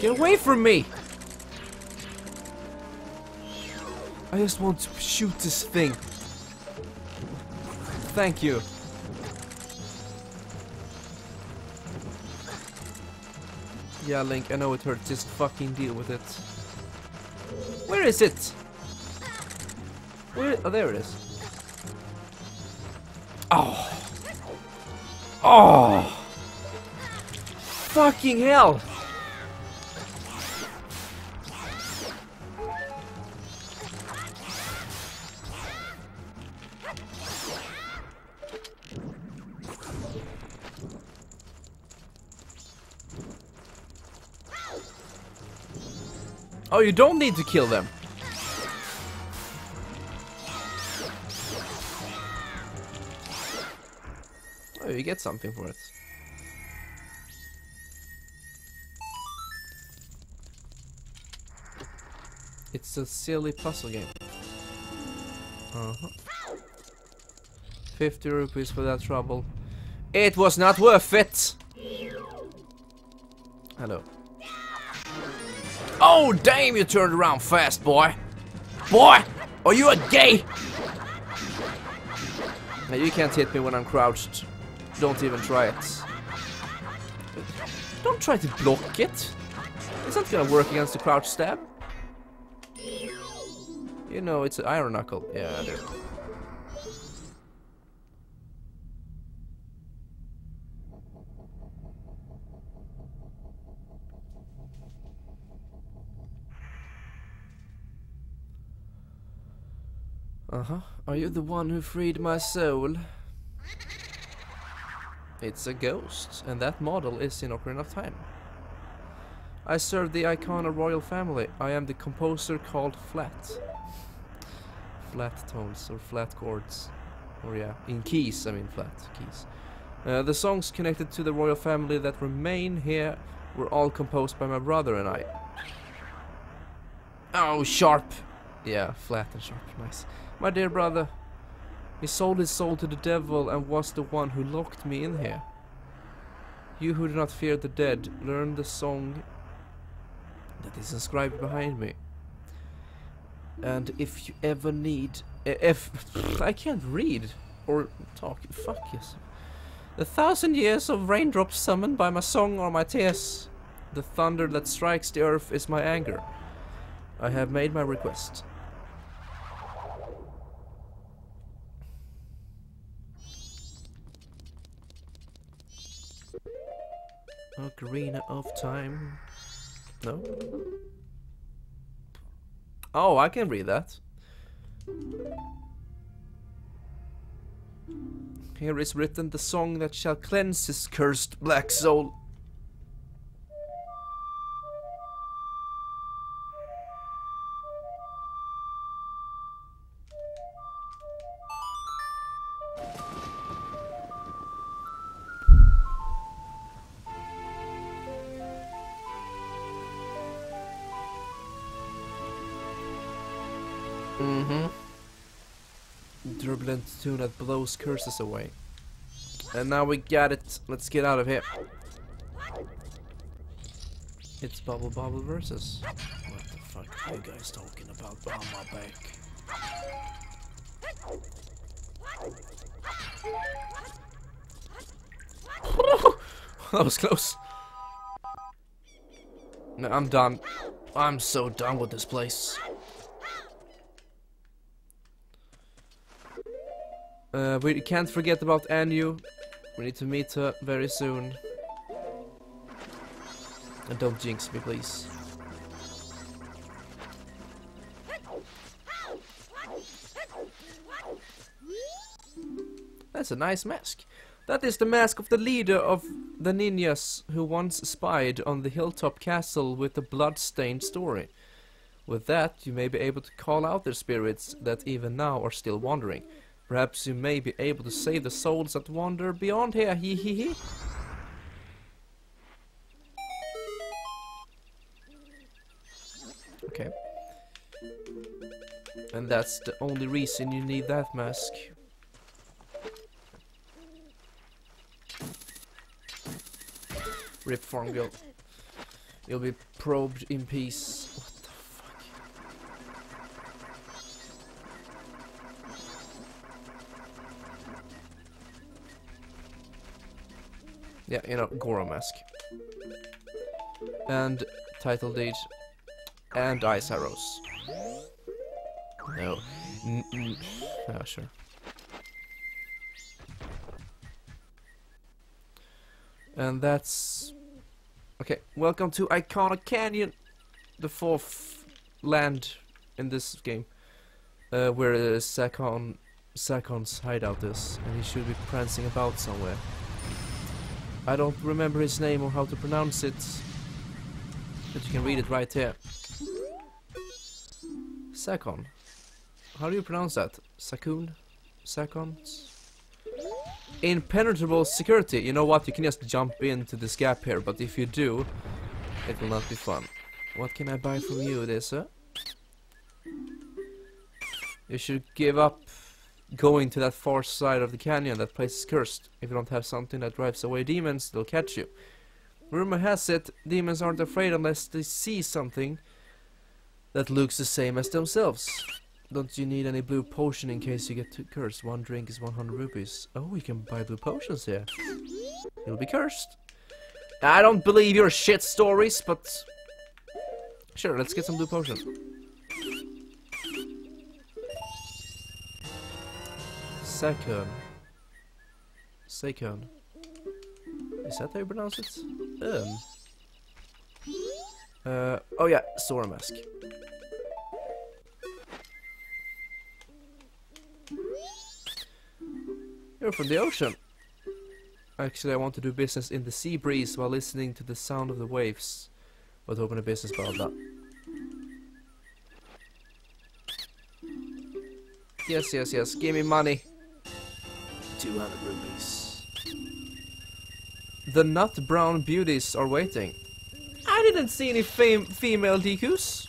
Get away from me! I just want to shoot this thing. Thank you. Yeah, Link, I know it hurts. Just fucking deal with it. Where is it? Where? Oh, there it is. Oh. Oh. Fucking hell. Oh, you don't need to kill them. Oh, you get something for it. It's a silly puzzle game. Uh-huh. fifty rupees for that trouble. It was not worth it! Hello. Oh, damn, you turned around fast, boy. Boy, are you a gay? Now, you can't hit me when I'm crouched. Don't even try it. Don't try to block it. It's not gonna work against the crouch stab. You know, it's an iron knuckle. Yeah, I do. Uh-huh. Are you the one who freed my soul? It's a ghost, and that model is in Ocarina of Time. I serve the Ikana royal family. I am the composer called Flat. Flat tones, or flat chords. Or yeah, in keys, I mean flat keys. Uh, the songs connected to the royal family that remain here were all composed by my brother and I. Oh, Sharp! Yeah, Flat and Sharp, nice. My dear brother, he sold his soul to the devil and was the one who locked me in here. You who do not fear the dead, learn the song that is inscribed behind me. And if you ever need... If... I can't read or talk. Fuck yes. The thousand years of raindrops summoned by my song or my tears. The thunder that strikes the earth is my anger. I have made my request. Ocarina of Time. No? Oh, I can read that. Here is written the song that shall cleanse his cursed black soul. Tune that blows curses away. And now we got it. Let's get out of here. It's Bubble Bobble versus. What the fuck are you guys talking about behind my back? That was close. No, I'm done. I'm so done with this place. Uh, we can't forget about Andrew. We need to meet her very soon. And don't jinx me, please. That's a nice mask. That is the mask of the leader of the ninjas who once spied on the hilltop castle with the blood-stained story. With that, you may be able to call out their spirits that even now are still wandering. Perhaps you may be able to save the souls that wander beyond here, hee hee hee. Okay. And that's the only reason you need that mask. Rip farm girl. You'll be probed in peace. Yeah, you know, Goro mask. And title deed. And ice arrows. No. N n oh, sure. And that's... Okay, welcome to Ikana Canyon. The fourth land in this game. Uh, where uh, Sakon, Sakon's hideout is. And he should be prancing about somewhere. I don't remember his name or how to pronounce it, but you can read it right here. Sakon. How do you pronounce that? Sakun? Sakon? Impenetrable security. You know what? You can just jump into this gap here, but if you do, it will not be fun. What can I buy from you there, sir? You should give up going to that far side of the canyon. That place is cursed. If you don't have something that drives away demons, they'll catch you. Rumor has it, demons aren't afraid unless they see something that looks the same as themselves. Don't you need any blue potion in case you get cursed? One drink is one hundred rupees. Oh, we can buy blue potions here. You'll be cursed. I don't believe your shit stories, but... Sure, let's get some blue potions. Sakon. Sakon. Is that how you pronounce it? Um. Uh, oh yeah, Zora mask. You're from the ocean. Actually, I want to do business in the sea breeze while listening to the sound of the waves. We'll open a business bar of that. Yes, yes, yes. Give me money. Two hundred rupees. The nut brown beauties are waiting. I didn't see any fem female Dekus.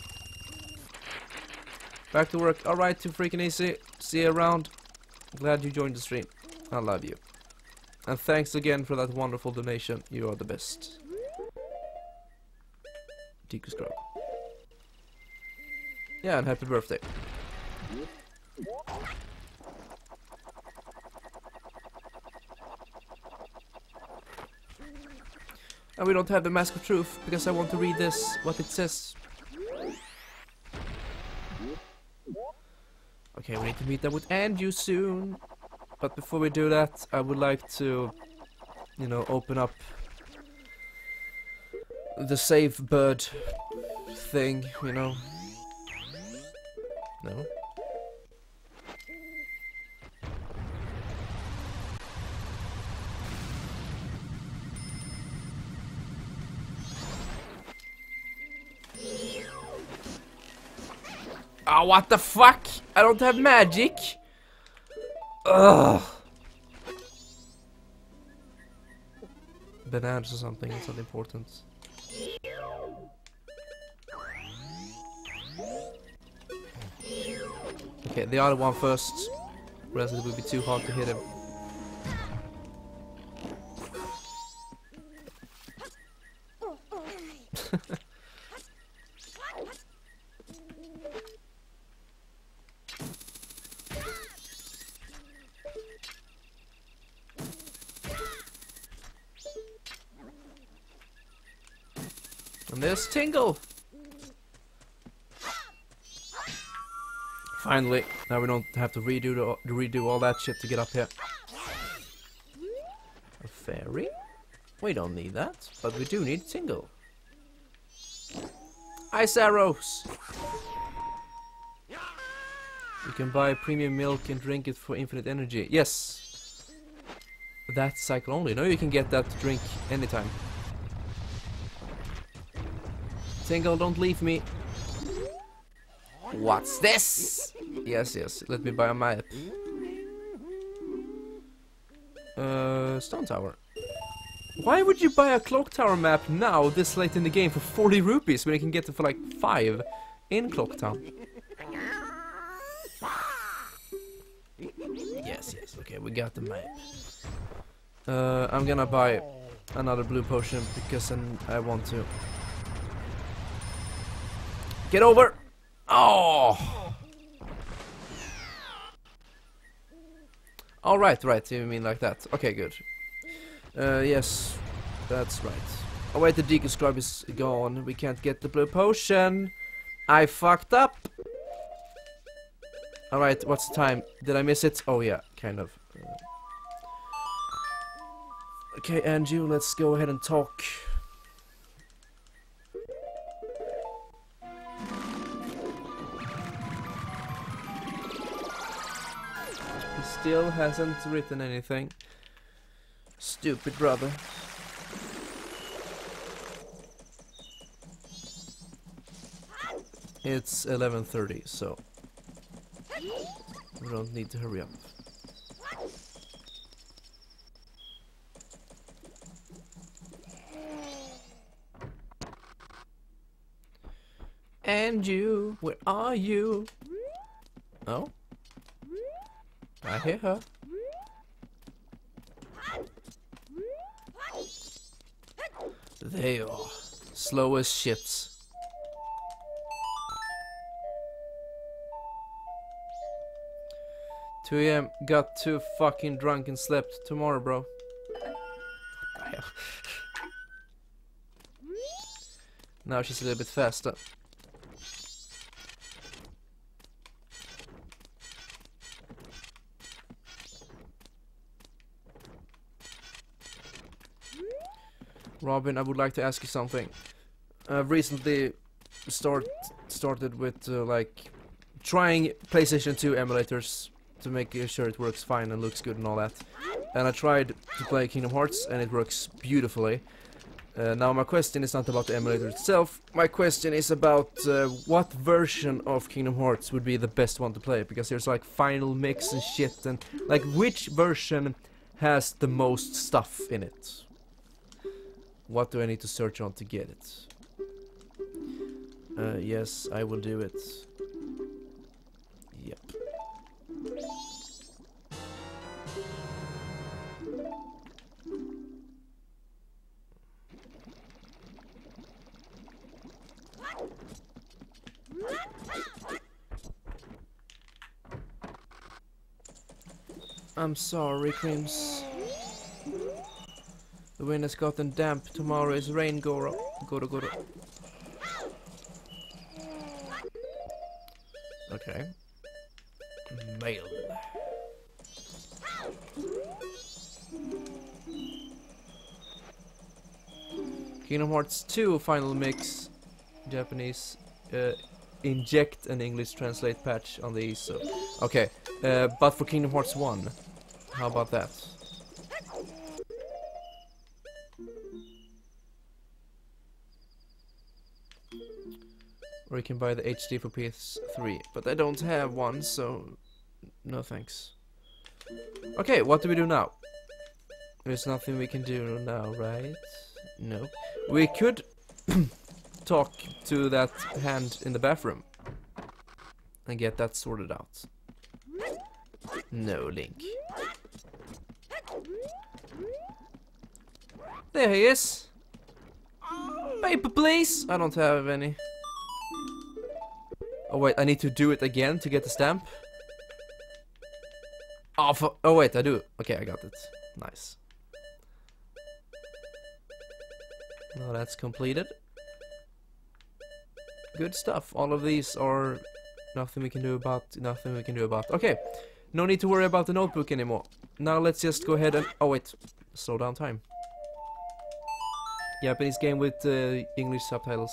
Back to work. Alright, too freaking easy. See you around. Glad you joined the stream. I love you. And thanks again for that wonderful donation. You are the best. Dekus grub. Yeah, and happy birthday. And we don't have the Mask of Truth because I want to read this, what it says. Okay, we need to meet up with Andrew soon. But before we do that, I would like to, you know, open up the save bird thing, you know. No? Oh, what the fuck? I don't have magic. Ugh. Bananas or something, it's not important. Okay, the other one first. Or else it would be too hard to hit him. There's Tingle! Finally, now we don't have to redo the, redo all that shit to get up here. A fairy? We don't need that, but we do need Tingle. Ice arrows! You can buy premium milk and drink it for infinite energy. Yes! That cycle only. No, you can get that to drink anytime. Tingle, don't leave me. What's this? Yes, yes. Let me buy a map. Uh, Stone Tower. Why would you buy a Clock Tower map now, this late in the game, for forty rupees when you can get it for like five in Clock Tower? Yes, yes. Okay, we got the map. Uh, I'm gonna buy another blue potion because I want to. Get over! Oh! All right, right. You mean like that? Okay, good. Uh, yes, that's right. Oh wait, the Deku Scribe is gone. We can't get the blue potion. I fucked up. All right, what's the time? Did I miss it? Oh yeah, kind of. Okay, Andrew, let's go ahead and talk. Still hasn't written anything. Stupid brother. It's eleven thirty, so we don't need to hurry up. And you, where are you? Oh? I hear her. They are slow as shit. two A M Got too fucking drunk and slept. Tomorrow, bro. Now she's a little bit faster. Robin, I would like to ask you something. I've recently start, started with uh, like trying PlayStation two emulators to make sure it works fine and looks good and all that. And I tried to play Kingdom Hearts and it works beautifully. Uh, now my question is not about the emulator itself, my question is about uh, what version of Kingdom Hearts would be the best one to play, because there's like final mix and shit, and like which version has the most stuff in it? What do I need to search on to get it? Uh, yes, I will do it. Yep. I'm sorry, Crimz. The wind has gotten damp. Tomorrow is rain, Goro. Goro, Goro. Okay. Mail. Kingdom Hearts two Final Mix. Japanese. Uh, inject an English translate patch on the E S O. Okay. Uh, but for Kingdom Hearts one. How about that? Or you can buy the H D for P S three, but I don't have one, so no thanks. Okay, what do we do now? There's nothing we can do now, right? Nope. We could talk to that hand in the bathroom and get that sorted out. No, Link. There he is! Paper, please! I don't have any. Oh wait, I need to do it again to get the stamp. Oh, for oh wait, I do. Okay, I got it. Nice. Now that's completed. Good stuff. All of these are nothing we can do about. Nothing we can do about. Okay, no need to worry about the notebook anymore. Now let's just go ahead and oh wait, slow down time. Japanese game with uh, English subtitles.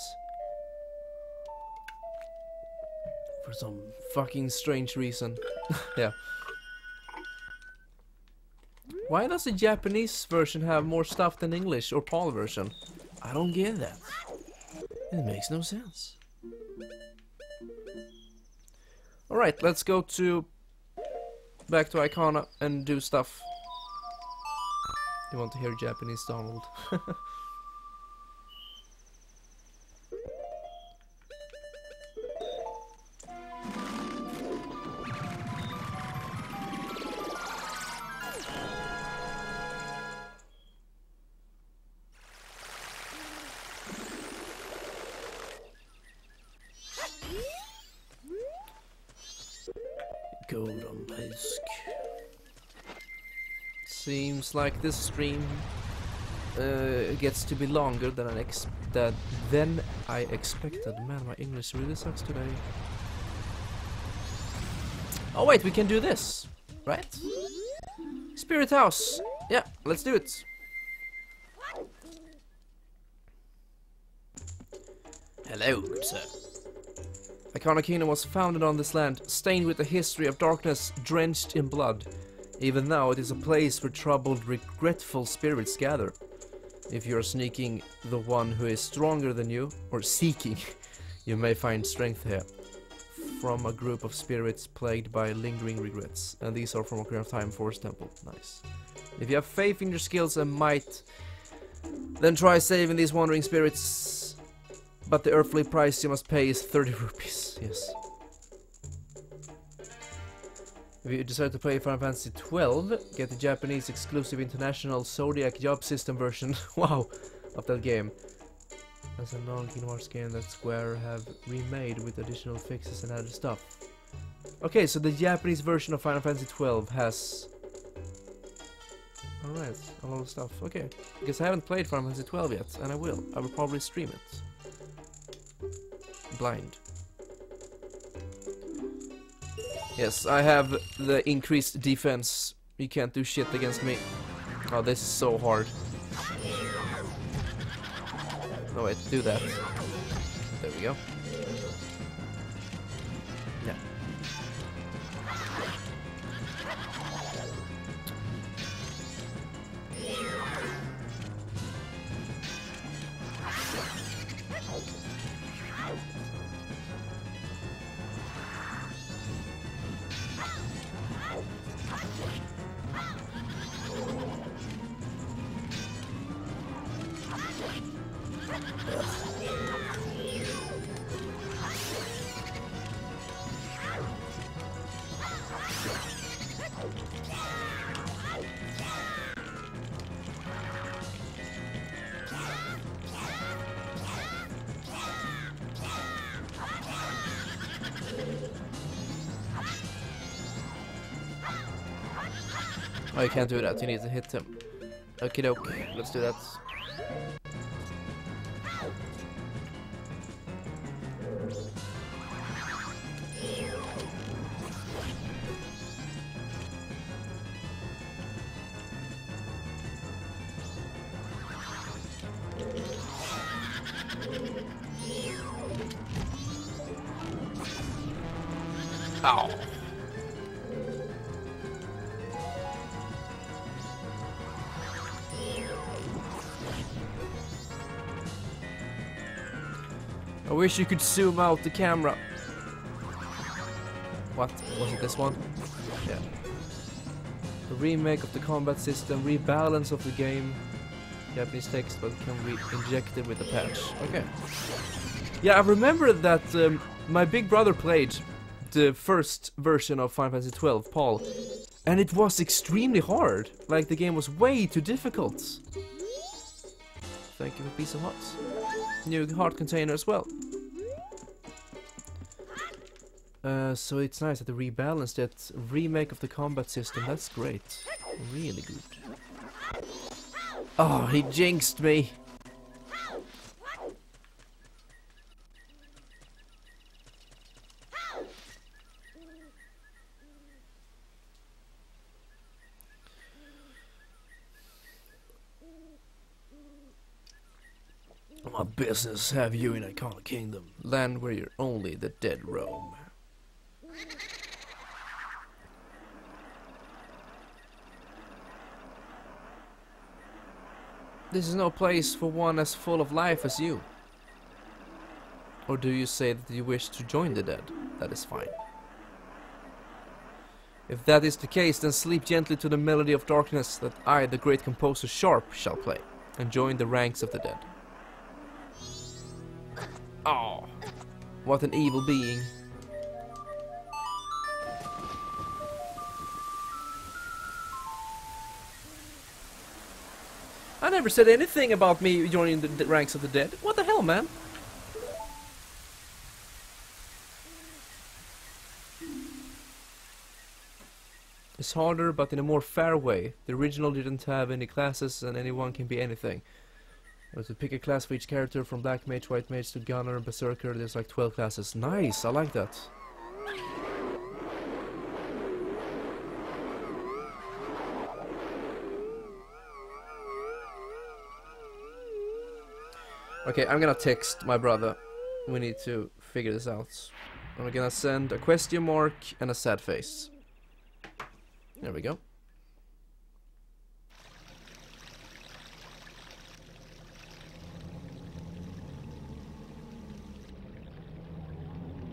For some fucking strange reason. Yeah. Why does the Japanese version have more stuff than English or P A L version? I don't get that. It makes no sense. Alright, let's go to... back to Ikana and do stuff. You want to hear Japanese, Donald? Golden Mask. Seems like this stream uh, gets to be longer than I ex that than I expected. Man, my English really sucks today. Oh wait, we can do this, right? Spirit House. Yeah, let's do it. Hello, sir. Ikana Kingdom was founded on this land, stained with a history of darkness, drenched in blood. Even now, it is a place where troubled, regretful spirits gather. If you are sneaking the one who is stronger than you, or seeking, you may find strength here. From a group of spirits plagued by lingering regrets. And these are from Ocarina of Time Forest Temple. Nice. If you have faith in your skills and might, then try saving these wandering spirits. But the earthly price you must pay is thirty rupees, yes. If you decide to play Final Fantasy twelve, get the Japanese exclusive international Zodiac Job System version, wow, of that game. That's a non-Kingdom Hearts game that Square have remade with additional fixes and added stuff. Okay, so the Japanese version of Final Fantasy twelve has... alright, a lot of stuff, okay. Because I haven't played Final Fantasy twelve yet, and I will. I will probably stream it. Blind. Yes, I have the increased defense. You can't do shit against me. Oh, this is so hard. No wait, do that. There we go. Yeah. Oh, you can't do that, you need to hit him. Okie doke, let's do that. I wish you could zoom out the camera. What? Was it this one? Yeah. A remake of the combat system, rebalance of the game. Japanese text, but can be injected with a patch. Okay. Yeah, I remember that um, my big brother played the first version of Final Fantasy twelve, Paul, and it was extremely hard. Like, the game was way too difficult. Thank you for a piece of heart. New heart container as well. Uh, so it's nice that they rebalanced that remake of the combat system. That's great. Really good. Oh, he jinxed me. My business have you in Ikana Kingdom, land where you're only the dead roam. This is no place for one as full of life as you. Or do you say that you wish to join the dead? That is fine. If that is the case, then sleep gently to the melody of darkness that I, the great composer Sharp, shall play, and join the ranks of the dead. Oh, what an evil being. I never said anything about me joining the, the ranks of the dead. What the hell, man? It's harder, but in a more fair way. The original didn't have any classes, and anyone can be anything. Or to pick a class for each character, from Black Mage, White Mage to Gunner and Berserker, there's like twelve classes. Nice, I like that. Okay, I'm gonna text my brother. We need to figure this out. I'm gonna send a question mark and a sad face. There we go.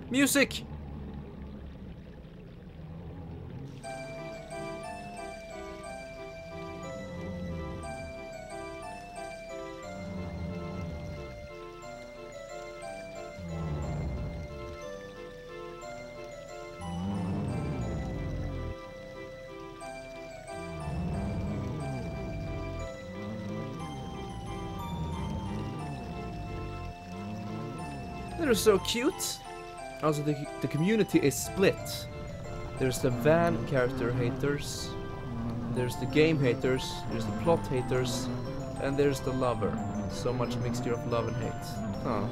Music! They're so cute! Also, the, the community is split. There's the Van character haters, there's the game haters, there's the plot haters, and there's the lover. So much mixture of love and hate. Huh.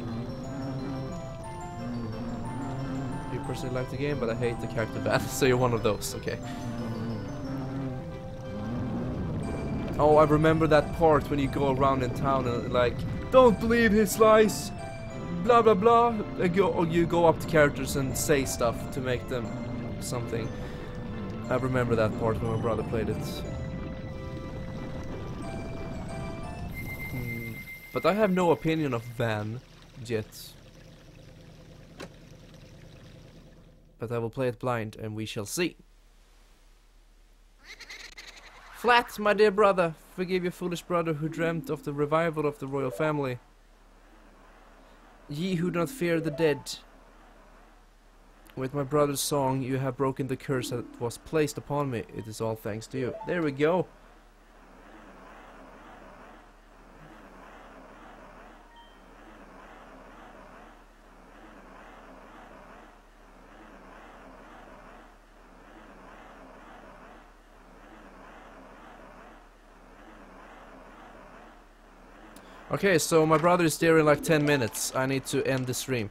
You personally like the game, but I hate the character Van, so you're one of those, okay. Oh, I remember that part when you go around in town and like, don't believe his lies! Blah blah blah, or you go up to characters and say stuff to make them something. I remember that part when my brother played it. Hmm. But I have no opinion of Van yet. But I will play it blind and we shall see. Flat, my dear brother, forgive your foolish brother who dreamt of the revival of the royal family. Ye who do not fear the dead. With my brother's song, you have broken the curse that was placed upon me. It is all thanks to you. There we go. Okay, so my brother is there in like ten minutes. I need to end the stream.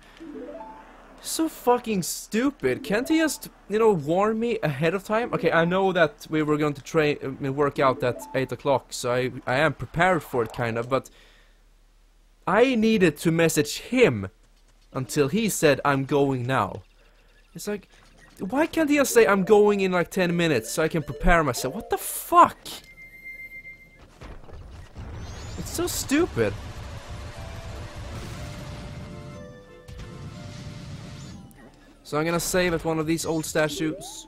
So fucking stupid. Can't he just, you know, warn me ahead of time? Okay, I know that we were going to train, uh, work out at eight o'clock, so I, I am prepared for it, kind of, but I needed to message him until he said, I'm going now. It's like, why can't he just say, I'm going in like ten minutes so I can prepare myself? What the fuck? It's so stupid. So I'm gonna save at one of these old statues,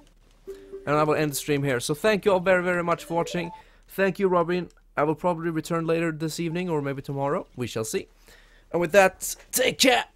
and I will end the stream here. So thank you all very very much for watching. Thank you, Robin. I will probably return later this evening or maybe tomorrow. We shall see. And with that, take care.